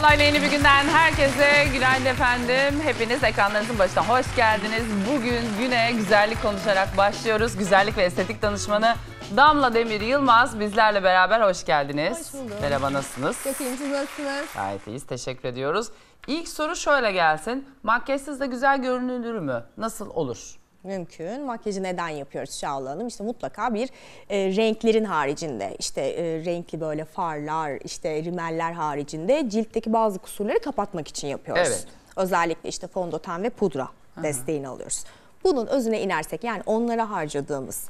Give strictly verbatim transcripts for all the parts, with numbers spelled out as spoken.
Çağla'yla yeni bir günden herkese günaydın efendim. Hepiniz ekranlarınızın başına hoş geldiniz. Bugün güne güzellik konuşarak başlıyoruz. Güzellik ve estetik danışmanı Damla Demir Yılmaz bizlerle beraber, hoş geldiniz. Hoş bulduk. Merhaba, nasılsınız? Çok iyiyim, siz nasılsınız? Gayet iyiyiz, teşekkür ediyoruz. İlk soru şöyle gelsin. Makyajsız da güzel görünülür mü? Nasıl olur? Mümkün. Makyajı neden yapıyoruz Çağla Hanım? İşte mutlaka bir e, renklerin haricinde, işte e, renkli böyle farlar, işte rimeller haricinde ciltteki bazı kusurları kapatmak için yapıyoruz. Evet. Özellikle işte fondöten ve pudra Aha. desteğini alıyoruz. Bunun özüne inersek, yani onlara harcadığımız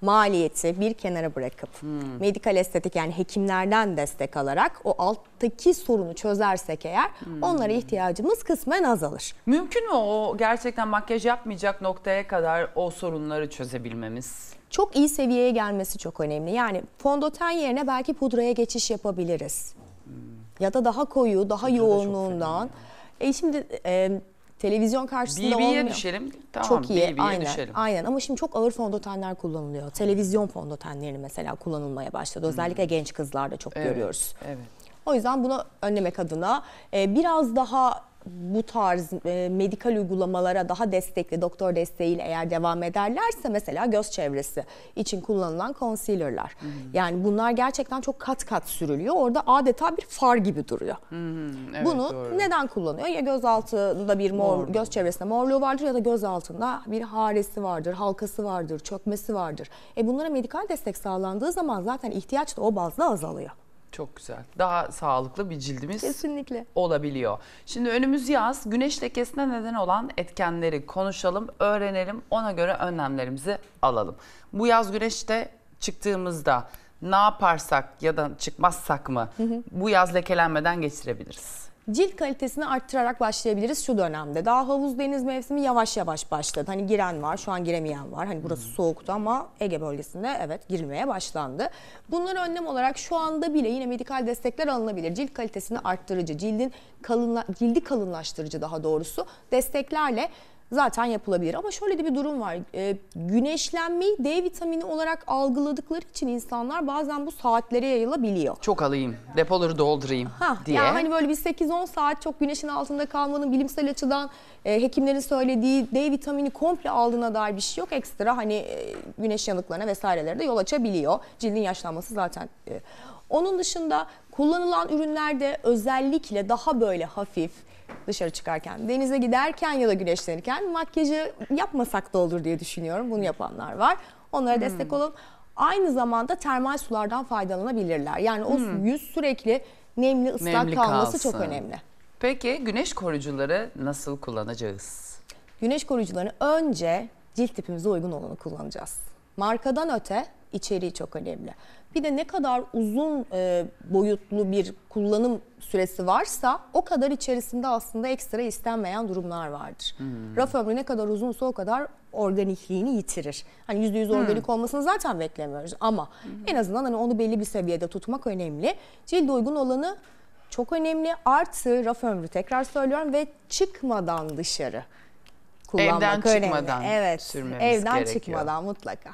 maliyeti bir kenara bırakıp hmm. medikal estetik, yani hekimlerden destek alarak o alttaki sorunu çözersek eğer hmm. onlara ihtiyacımız kısmen azalır. Mümkün mü o gerçekten makyaj yapmayacak noktaya kadar o sorunları çözebilmemiz? Çok iyi seviyeye gelmesi çok önemli. Yani fondöten yerine belki pudraya geçiş yapabiliriz. Hmm. Ya da daha koyu, daha Pudra yoğunluğundan. E şimdi... E, Televizyon karşısında olmuyor. B B'ye düşelim. Tamam, çok iyi. Aynen, düşelim. Aynen. Ama şimdi çok ağır fondötenler kullanılıyor. Televizyon fondötenlerini mesela kullanılmaya başladı. Özellikle hmm. genç kızlarda çok evet, görüyoruz. Evet. O yüzden bunu önlemek adına biraz daha bu tarz medikal uygulamalara daha destekli, doktor desteğiyle eğer devam ederlerse, mesela göz çevresi için kullanılan concealer'lar. Hmm. Yani bunlar gerçekten çok kat kat sürülüyor. Orada adeta bir far gibi duruyor. Hmm, evet, bunu doğru. neden kullanıyor? Ya göz altında bir mor, mor, göz çevresinde morluğu vardır ya da göz altında bir haresi vardır, halkası vardır, çökmesi vardır. E bunlara medikal destek sağlandığı zaman zaten ihtiyaç da o bazda azalıyor. Çok güzel. Daha sağlıklı bir cildimiz kesinlikle olabiliyor. Şimdi önümüz yaz. Güneş lekesine neden olan etkenleri konuşalım, öğrenelim. Ona göre önlemlerimizi alalım. Bu yaz güneşte çıktığımızda ne yaparsak ya da çıkmazsak mı hı hı. bu yaz lekelenmeden geçirebiliriz? Cilt kalitesini arttırarak başlayabiliriz şu dönemde. Daha havuz deniz mevsimi yavaş yavaş başladı. Hani giren var, şu an giremeyen var. Hani burası hmm. soğuktu ama Ege bölgesinde evet girilmeye başlandı. Bunları önlem olarak şu anda bile yine medikal destekler alınabilir. Cilt kalitesini arttırıcı, cildin kalınla, cildi kalınlaştırıcı daha doğrusu desteklerle zaten yapılabilir. Ama şöyle de bir durum var. E, güneşlenmeyi D vitamini olarak algıladıkları için insanlar bazen bu saatlere yayılabiliyor. Çok alayım, depoları doldurayım ha, diye. Yani hani böyle bir sekiz on saat çok güneşin altında kalmanın bilimsel açıdan e, hekimlerin söylediği D vitamini komple aldığına dair bir şey yok. Ekstra hani e, güneş yanıklarına vesairelere de yol açabiliyor. Cildin yaşlanması zaten. E, onun dışında kullanılan ürünlerde özellikle daha böyle hafif, dışarı çıkarken, denize giderken ya da güneşlenirken makyajı yapmasak da olur diye düşünüyorum. Bunu yapanlar var. Onlara hmm. destek olun. Aynı zamanda termal sulardan faydalanabilirler. Yani o hmm. yüz sürekli nemli, ıslak nemli kalması kalsın. Çok önemli. Peki güneş koruyucuları nasıl kullanacağız? Güneş koruyucularını önce cilt tipimize uygun olanı kullanacağız. Markadan öte içeriği çok önemli. Bir de ne kadar uzun e, boyutlu bir kullanım süresi varsa o kadar içerisinde aslında ekstra istenmeyen durumlar vardır. Hmm. Raf ömrü ne kadar uzunsa o kadar organikliğini yitirir. Hani yüzde yüz organik hmm. olmasını zaten beklemiyoruz ama hmm. en azından hani onu belli bir seviyede tutmak önemli. Cilde uygun olanı çok önemli. Artı raf ömrü, tekrar söylüyorum, ve çıkmadan dışarı kullanmak evden önemli. Çıkmadan evet, sürmemiz evden gerekiyor. Çıkmadan mutlaka.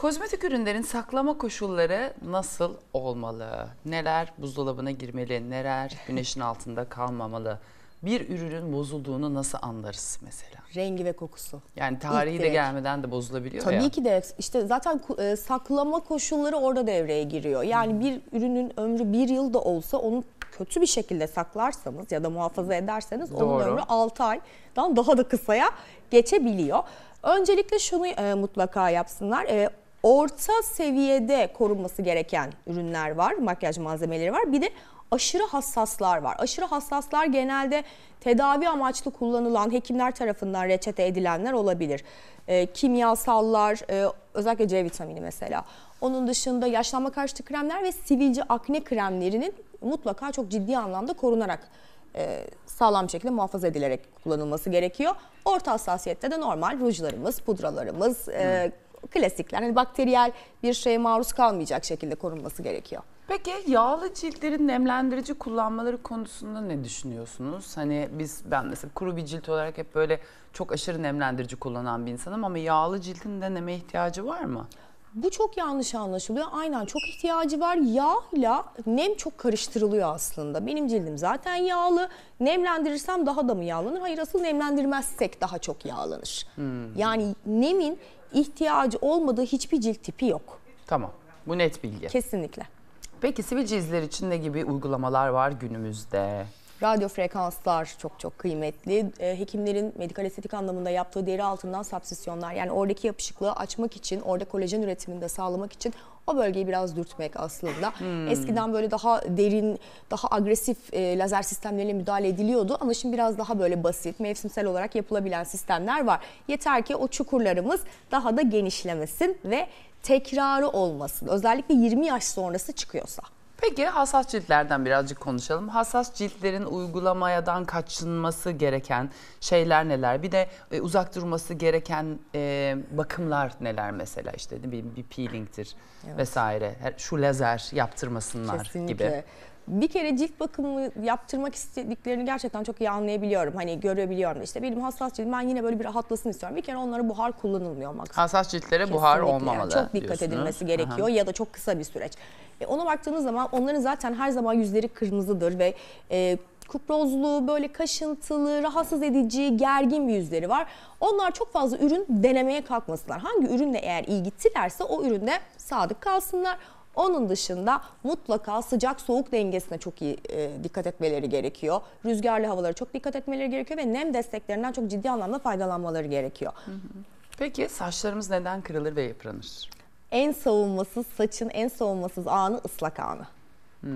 Kozmetik ürünlerin saklama koşulları nasıl olmalı? Neler buzdolabına girmeli, neler güneşin altında kalmamalı? Bir ürünün bozulduğunu nasıl anlarız mesela? Rengi ve kokusu. Yani tarihi de gelmeden de bozulabiliyor Tabii ya. Tabii ki de. İşte zaten saklama koşulları orada devreye giriyor. Yani hmm. bir ürünün ömrü bir yıl da olsa onu kötü bir şekilde saklarsanız ya da muhafaza ederseniz Doğru. onun ömrü altı aydan daha da kısaya geçebiliyor. Öncelikle şunu e, mutlaka yapsınlar. E, orta seviyede korunması gereken ürünler var, makyaj malzemeleri var. Bir de aşırı hassaslar var. Aşırı hassaslar genelde tedavi amaçlı kullanılan, hekimler tarafından reçete edilenler olabilir. E, kimyasallar, e, özellikle C vitamini mesela. Onun dışında yaşlanma karşıtı kremler ve sivilce akne kremlerinin mutlaka çok ciddi anlamda korunarak, e, sağlam bir şekilde muhafaza edilerek kullanılması gerekiyor. Orta hassasiyette de normal rujlarımız, pudralarımız, hmm. e, klasikler, yani bakteriyel bir şeye maruz kalmayacak şekilde korunması gerekiyor. Peki yağlı ciltlerin nemlendirici kullanmaları konusunda ne düşünüyorsunuz? Hani biz, ben mesela kuru bir cilt olarak hep böyle çok aşırı nemlendirici kullanan bir insanım ama yağlı cildin de neme ihtiyacı var mı? Bu çok yanlış anlaşılıyor. Aynen, çok ihtiyacı var. Yağla nem çok karıştırılıyor aslında. Benim cildim zaten yağlı. Nemlendirirsem daha da mı yağlanır? Hayır, asıl nemlendirmezsek daha çok yağlanır. Hmm. Yani nemin ihtiyacı olmadığı hiçbir cilt tipi yok. Tamam. Bu net bilgi. Kesinlikle. Peki sivil cildler için ne gibi uygulamalar var günümüzde? Radyo frekanslar çok çok kıymetli. Hekimlerin medikal estetik anlamında yaptığı deri altından sapsisyonlar, yani oradaki yapışıklığı açmak için, orada kolajen üretimini de sağlamak için o bölgeyi biraz dürtmek aslında. Hmm. Eskiden böyle daha derin, daha agresif e, lazer sistemleriyle müdahale ediliyordu ama şimdi biraz daha böyle basit, mevsimsel olarak yapılabilen sistemler var. Yeter ki o çukurlarımız daha da genişlemesin ve tekrarı olmasın. Özellikle yirmi yaş sonrası çıkıyorsa. Peki hassas ciltlerden birazcık konuşalım. Hassas ciltlerin uygulamadan kaçınması gereken şeyler neler? Bir de e, uzak durması gereken e, bakımlar neler mesela, işte bir, bir peeling'tir, evet, vesaire. Şu lazer yaptırmasınlar, kesinlikle, gibi. Bir kere cilt bakımı yaptırmak istediklerini gerçekten çok iyi anlayabiliyorum. Hani görebiliyorum, işte benim hassas cildim, ben yine böyle bir rahatlasın istiyorum. Bir kere onlara buhar kullanılmıyor maksimum. Hassas ciltlere kesinlikle buhar olmamalı. Çok dikkat diyorsunuz. Edilmesi gerekiyor. Aha. Ya da çok kısa bir süreç. E ona baktığınız zaman onların zaten her zaman yüzleri kırmızıdır ve e, kuprozlu, böyle kaşıntılı, rahatsız edici, gergin bir yüzleri var. Onlar çok fazla ürün denemeye kalkmasınlar. Hangi ürünle eğer iyi gittilerse o üründe sadık kalsınlar. Onun dışında mutlaka sıcak soğuk dengesine çok iyi e, dikkat etmeleri gerekiyor. Rüzgarlı havalara çok dikkat etmeleri gerekiyor ve nem desteklerinden çok ciddi anlamda faydalanmaları gerekiyor. Peki saçlarımız neden kırılır ve yıpranır? En savunmasız, saçın en savunmasız anı ıslak anı. Hmm.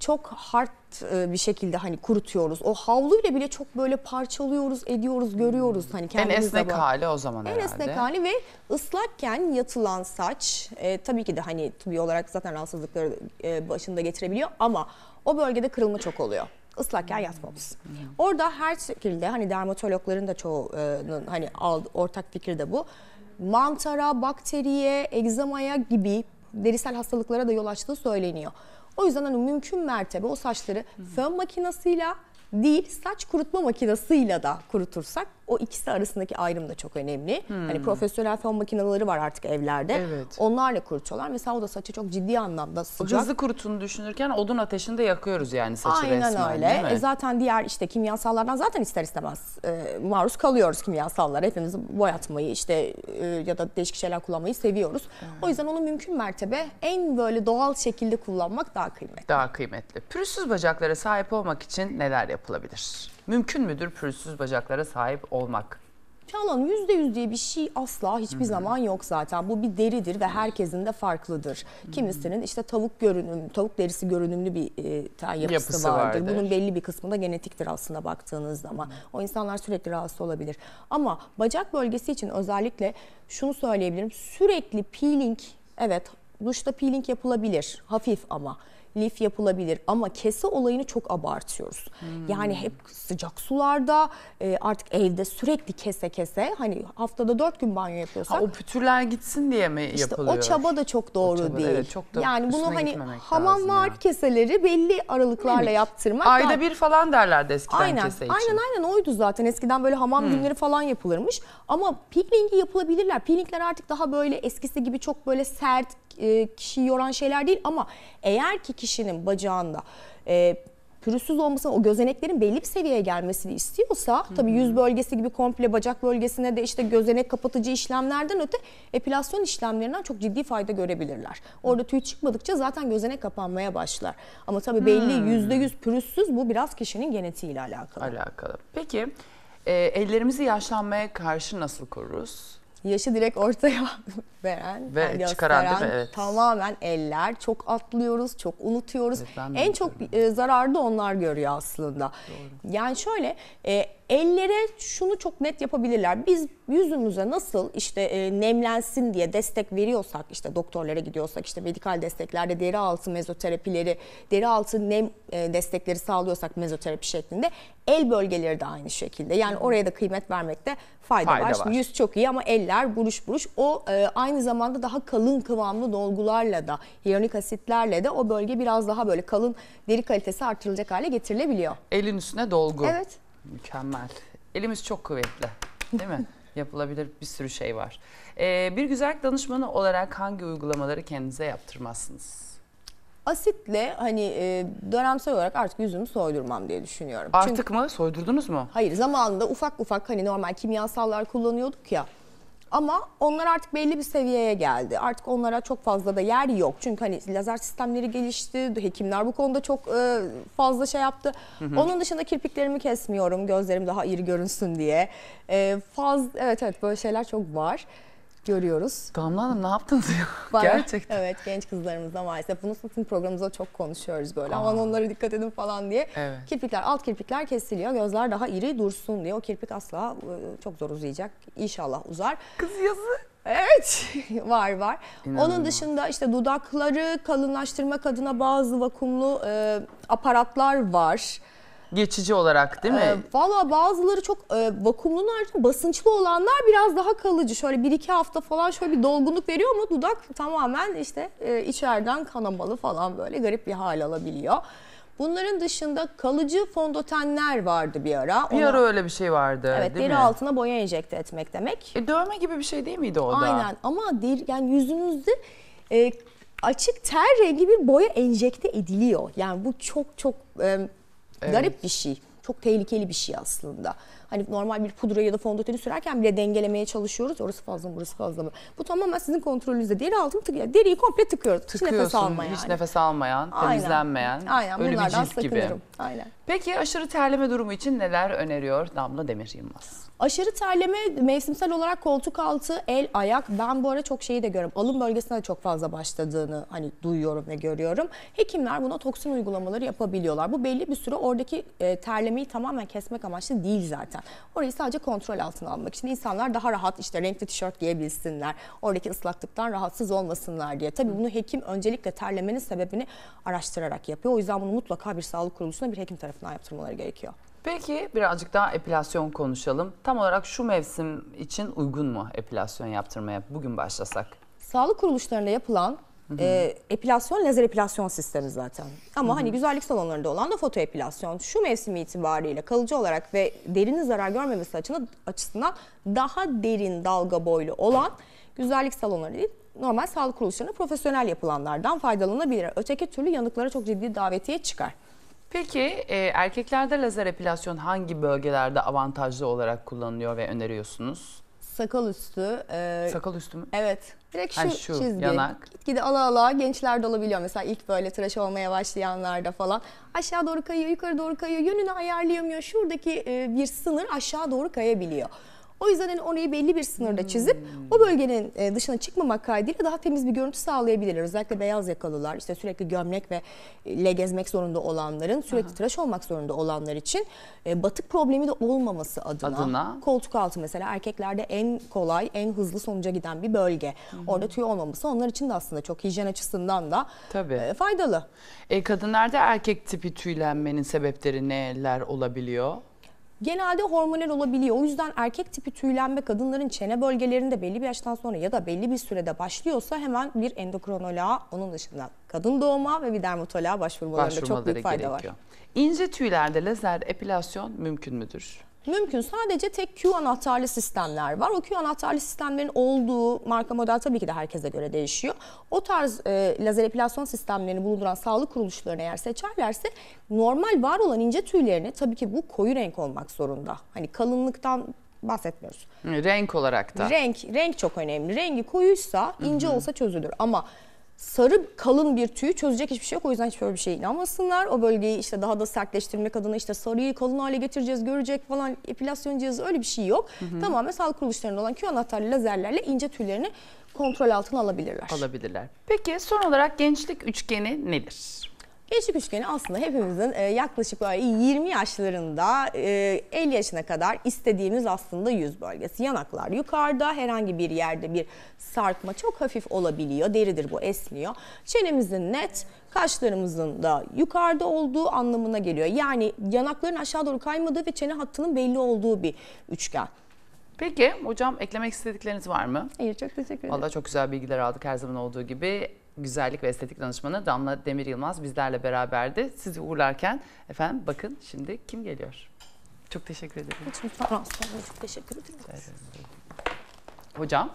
Çok hard bir şekilde hani kurutuyoruz. O havluyla bile çok böyle parçalıyoruz, ediyoruz, görüyoruz. Hani en esnek bak... hali o zaman en herhalde. En esnek hali ve ıslakken yatılan saç e, tabii ki de hani tıbbi olarak zaten rahatsızlıkları e, başında getirebiliyor ama o bölgede kırılma çok oluyor. Islakken yatmamız. Hmm. Orada her şekilde hani dermatologların da çoğu e, hani aldı, ortak fikir de bu. Mantara, bakteriye, egzamaya gibi derisel hastalıklara da yol açtığı söyleniyor. O yüzden hani mümkün mertebe o saçları fön makinasıyla değil, saç kurutma makinasıyla da kurutursak, o ikisi arasındaki ayrım da çok önemli. Hmm. Hani profesyonel fön makineleri var artık evlerde. Evet. Onlarla kurutuyorlar. Mesela o da saçı çok ciddi anlamda sıcak. Hızlı kurutun düşünürken odun ateşinde yakıyoruz yani saçı. Aynen resmen. Aynen öyle. Değil mi? E zaten diğer işte kimyasallardan zaten ister istemez e, maruz kalıyoruz kimyasallara. Hepimiz boyatmayı işte e, ya da değişik şeyler kullanmayı seviyoruz. Hmm. O yüzden onu mümkün mertebe en böyle doğal şekilde kullanmak daha kıymetli. Daha kıymetli. Pürüzsüz bacaklara sahip olmak için neler yapılabilir? Mümkün müdür pürüzsüz bacaklara sahip olmak? Çağla Hanım, yüzde yüz diye bir şey asla hiçbir Hı-hı. zaman yok zaten. Bu bir deridir ve herkesin de farklıdır. Hı-hı. Kimisinin işte tavuk görünüm, tavuk derisi görünümlü bir e, ten yapısı, yapısı vardır. vardır. Bunun belli bir kısmı da genetiktir aslında baktığınız zaman. Hı-hı. O insanlar sürekli rahatsız olabilir. Ama bacak bölgesi için özellikle şunu söyleyebilirim. Sürekli peeling, evet, duşta peeling yapılabilir. Hafif ama. Lif yapılabilir ama kese olayını çok abartıyoruz. Hmm. Yani hep sıcak sularda artık evde sürekli kese kese, hani haftada dört gün banyo yapıyorsak. Ha, o pütürler gitsin diye mi işte yapılıyor? O çaba da çok doğru çaba, değil. Evet, çok da yani bunu hani hamam var keseleri belli aralıklarla yaptırmak. Ayda daha... bir falan derlerdi eskiden, aynen, kese için. Aynen aynen oydu zaten eskiden böyle hamam hmm. günleri falan yapılırmış ama peelingi yapılabilirler. Peelingler artık daha böyle eskisi gibi çok böyle sert, kişiyi yoran şeyler değil ama eğer ki kişinin bacağında e, pürüzsüz olmasını, o gözeneklerin belli bir seviyeye gelmesini istiyorsa, tabii yüz bölgesi gibi komple bacak bölgesine de işte gözenek kapatıcı işlemlerden öte epilasyon işlemlerinden çok ciddi fayda görebilirler. Orada tüy çıkmadıkça zaten gözenek kapanmaya başlar. Ama tabii belli yüzde yüz pürüzsüz, bu biraz kişinin genetiğiyle alakalı. Alakalı. Peki e, ellerimizi yaşlanmaya karşı nasıl koruruz? Yaşı direkt ortaya veren, ve çıkaran, evet, tamamen eller. Çok atlıyoruz, çok unutuyoruz. Evet, en çok e, zararı da onlar görüyor aslında. Doğru. Yani şöyle, e, ellere şunu çok net yapabilirler. Biz yüzümüze nasıl işte e, nemlensin diye destek veriyorsak, işte doktorlara gidiyorsak, işte medikal desteklerde deri altı mezoterapileri, deri altı nem e, destekleri sağlıyorsak mezoterapi şeklinde, el bölgeleri de aynı şekilde. Yani oraya da kıymet vermekte fayda, fayda var. var. Yüz çok iyi ama eller buruş buruş. O e, aynı zamanda daha kalın kıvamlı dolgularla da, hyaluronik asitlerle de o bölge biraz daha böyle kalın, deri kalitesi artırılacak hale getirilebiliyor. Elin üstüne dolgu. Evet. Mükemmel. Elimiz çok kuvvetli, değil mi? Yapılabilir bir sürü şey var. Ee, bir güzellik danışmanı olarak hangi uygulamaları kendinize yaptırmazsınız? Asitle hani e, dönemsel olarak artık yüzümü soydurmam diye düşünüyorum. Artık Çünkü, mı? Soydurdunuz mu? Hayır, zamanında ufak ufak hani normal kimyasallar kullanıyorduk ya. Ama onlar artık belli bir seviyeye geldi. Artık onlara çok fazla da yer yok. Çünkü hani lazer sistemleri gelişti. Hekimler bu konuda çok fazla şey yaptı. Hı hı. Onun dışında kirpiklerimi kesmiyorum. Gözlerim daha iri görünsün diye. Ee, faz, evet evet böyle şeyler çok var. Görüyoruz. Damla Hanım ne yaptınız ya? Bana, gerçekten. Evet, genç kızlarımızla maalesef. Bunu sizin programımızda çok konuşuyoruz böyle. Aa. Aman onlara dikkat edin falan diye. Evet. Kirpikler, alt kirpikler kesiliyor. Gözler daha iri dursun diye. O kirpik asla çok zor uzayacak. İnşallah uzar. Kız yazı. Evet. var var. İnanılmaz. Onun dışında işte dudakları kalınlaştırmak adına bazı vakumlu e, aparatlar var. Geçici olarak değil mi? Ee, Valla bazıları çok e, vakumlu, basınçlı olanlar biraz daha kalıcı. Şöyle bir iki hafta falan şöyle bir dolgunluk veriyor ama dudak tamamen işte e, içeriden kanamalı falan böyle garip bir hal alabiliyor. Bunların dışında kalıcı fondötenler vardı bir ara. Ona, bir ara öyle bir şey vardı. Evet, deri mi? Altına boya enjekte etmek demek. E, dövme gibi bir şey değil miydi o da? Aynen ama deri, yani yüzünüzde... E, açık ter rengi bir boya enjekte ediliyor. Yani bu çok çok... E, Evet. Garip bir şey. Çok tehlikeli bir şey aslında. Hani normal bir pudra ya da fondöteni sürerken bile dengelemeye çalışıyoruz. Orası fazla mı, burası fazla mı? Bu tamamen sizin kontrolünüzde. Deri altını tıkıyor. Deriyi komple tıkıyoruz. Tıkıyorsun, hiç nefes almayan. Hiç yani. nefes almayan, temizlenmeyen. Aynen. Aynen. Bunlardan sakınırım. Aynen. Peki aşırı terleme durumu için neler öneriyor Damla Demir Yılmaz? Aşırı terleme mevsimsel olarak koltuk altı, el, ayak. Ben bu ara çok şeyi de görüyorum. Alın bölgesine de çok fazla başladığını hani duyuyorum ve görüyorum. Hekimler buna toksin uygulamaları yapabiliyorlar. Bu belli bir süre oradaki e, terlemeyi tamamen kesmek amaçlı değil zaten. Orayı sadece kontrol altına almak için insanlar daha rahat işte renkli tişört giyebilsinler. Oradaki ıslaklıktan rahatsız olmasınlar diye. Tabii bunu hekim öncelikle terlemenin sebebini araştırarak yapıyor. O yüzden bunu mutlaka bir sağlık kuruluşuna bir hekim tarafından yaptırmaları gerekiyor. Peki birazcık daha epilasyon konuşalım. Tam olarak şu mevsim için uygun mu epilasyon yaptırmaya? Bugün başlasak. Sağlık kuruluşlarında yapılan Hı -hı. E, epilasyon lazer epilasyon sistemi zaten. Ama Hı -hı. hani güzellik salonlarında olan da foto epilasyon. Şu mevsim itibariyle kalıcı olarak ve derinin zarar görmemesi açısından daha derin dalga boylu olan güzellik salonları değil, normal sağlık kuruluşlarında profesyonel yapılanlardan faydalanabilir. Öteki türlü yanıklara çok ciddi davetiye çıkar. Peki e, erkeklerde lazer epilasyon hangi bölgelerde avantajlı olarak kullanılıyor ve öneriyorsunuz? Sakal üstü. E, Sakal üstü mü? Evet. Direkt şu, yani şu çizgi. Yanak. Gitgide ala ala gençlerde olabiliyor. Mesela ilk böyle tıraş olmaya başlayanlarda falan. Aşağı doğru kayıyor, yukarı doğru kayıyor. Yönünü ayarlayamıyor. Şuradaki e, bir sınır aşağı doğru kayabiliyor. O yüzden hani orayı belli bir sınırda çizip hmm. o bölgenin dışına çıkmamak kaydıyla daha temiz bir görüntü sağlayabilirler. Özellikle beyaz yakalılar, işte sürekli gömlek ve ile gezmek zorunda olanların, sürekli Aha. tıraş olmak zorunda olanlar için batık problemi de olmaması adına, adına koltuk altı mesela erkeklerde en kolay, en hızlı sonuca giden bir bölge. Hmm. Orada tüy olmaması onlar için de aslında çok hijyen açısından da Tabii. faydalı. E, kadınlarda erkek tipi tüylenmenin sebepleri neler olabiliyor? Genelde hormonal olabiliyor. O yüzden erkek tipi tüylenme kadınların çene bölgelerinde belli bir yaştan sonra ya da belli bir sürede başlıyorsa hemen bir endokrinoloğa, onun dışında kadın doğuma ve bir dermatoloğa başvurmalarında çok büyük fayda gerekiyor. var. İnce tüylerde lazer epilasyon mümkün müdür? Mümkün. Sadece tek Q anahtarlı sistemler var. O Q anahtarlı sistemlerin olduğu marka model tabii ki de herkese göre değişiyor. O tarz e, lazer epilasyon sistemlerini bulunduran sağlık kuruluşlarını eğer seçerlerse normal var olan ince tüylerini, tabii ki bu koyu renk olmak zorunda. Hani kalınlıktan bahsetmiyoruz. Renk olarak da. Renk, renk çok önemli. Rengi koyuysa ince Hı-hı. olsa çözülür ama... Sarı kalın bir tüyü çözecek hiçbir şey yok. O yüzden hiç böyle bir şeye inanmasınlar. O bölgeyi işte daha da sertleştirmek adına işte sarıyı kalın hale getireceğiz, görecek falan epilasyon cihazı öyle bir şey yok. Hı hı. Tamamen sağlık kuruluşlarında olan Q anahtarlı lazerlerle ince tüylerini kontrol altına alabilirler. Alabilirler. Peki son olarak gençlik üçgeni nedir? Gençlik üçgeni aslında hepimizin yaklaşık yirmi yaşlarında elli yaşına kadar istediğimiz aslında yüz bölgesi. Yanaklar yukarıda, herhangi bir yerde bir sarkma çok hafif olabiliyor. Deridir bu, esniyor. Çenemizin net, kaşlarımızın da yukarıda olduğu anlamına geliyor. Yani yanakların aşağı doğru kaymadığı ve çene hattının belli olduğu bir üçgen. Peki hocam eklemek istedikleriniz var mı? Hayır, çok teşekkür ederim. Vallahi çok güzel bilgiler aldık her zaman olduğu gibi. Güzellik ve estetik danışmanı Damla Demir Yılmaz bizlerle beraberdi. Sizi uğurlarken efendim bakın şimdi kim geliyor? Çok teşekkür ederim. Hiç müsaade. Çok teşekkür ederim. Hocam,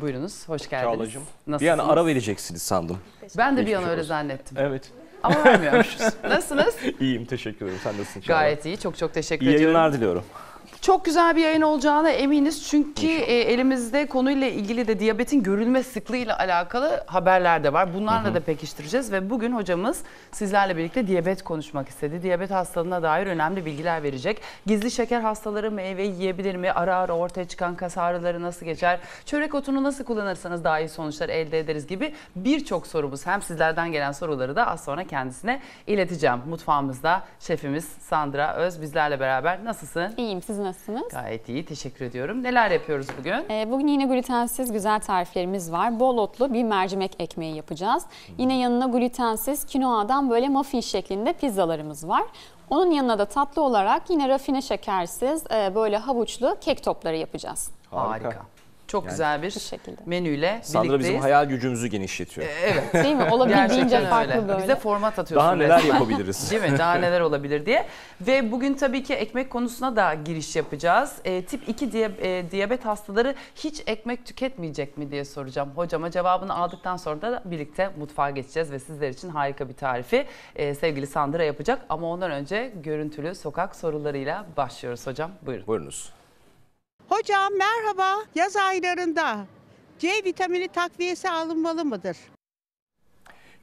buyurunuz. Hoş geldiniz. Çağlacığım. Bir an ara vereceksiniz sandım. Ben de bir an öyle zannettim. Evet. Ama vermiyormuşuz. Nasılsınız? İyiyim, teşekkür ederim. Sen nasılsın Çağla? Gayet iyi. Çok çok teşekkür ediyorum. İyi yayınlar diliyorum. Çok güzel bir yayın olacağına eminiz çünkü e, elimizde konuyla ilgili de diyabetin görülme sıklığıyla alakalı haberler de var. Bunlarla hı hı. da pekiştireceğiz ve bugün hocamız sizlerle birlikte diyabet konuşmak istedi. Diyabet hastalığına dair önemli bilgiler verecek. Gizli şeker hastaları meyve yiyebilir mi? Ara ara ortaya çıkan kas ağrıları nasıl geçer? Çörek otunu nasıl kullanırsanız daha iyi sonuçlar elde ederiz gibi birçok sorumuz. Hem sizlerden gelen soruları da az sonra kendisine ileteceğim. Mutfağımızda şefimiz Sandra Öz bizlerle beraber. Nasılsın? İyiyim, siz nasılsınız? Nasılsınız? Gayet iyi, teşekkür ediyorum. Neler yapıyoruz bugün? Ee, bugün yine glutensiz güzel tariflerimiz var. Bol otlu bir mercimek ekmeği yapacağız. Hmm. Yine yanına glutensiz kinoadan böyle muffin şeklinde pizzalarımız var. Onun yanına da tatlı olarak yine rafine şekersiz e, böyle havuçlu kek topları yapacağız. Harika. Harika. Çok yani güzel bir menüyle birlikteyiz. Sandra bizim hayal gücümüzü genişletiyor. Evet. Değil mi? Olabildiğince farklı böyle. Bize format atıyorsun. Daha neler mesela yapabiliriz. Değil mi? Daha neler olabilir diye. Ve bugün tabii ki ekmek konusuna da giriş yapacağız. E, tip iki diye, e, diyabet hastaları hiç ekmek tüketmeyecek mi diye soracağım hocama. Cevabını aldıktan sonra da birlikte mutfağa geçeceğiz ve sizler için harika bir tarifi e, sevgili Sandra yapacak. Ama ondan önce görüntülü sokak sorularıyla başlıyoruz hocam. Buyurun. Buyurunuz. Hocam merhaba, yaz aylarında C vitamini takviyesi alınmalı mıdır?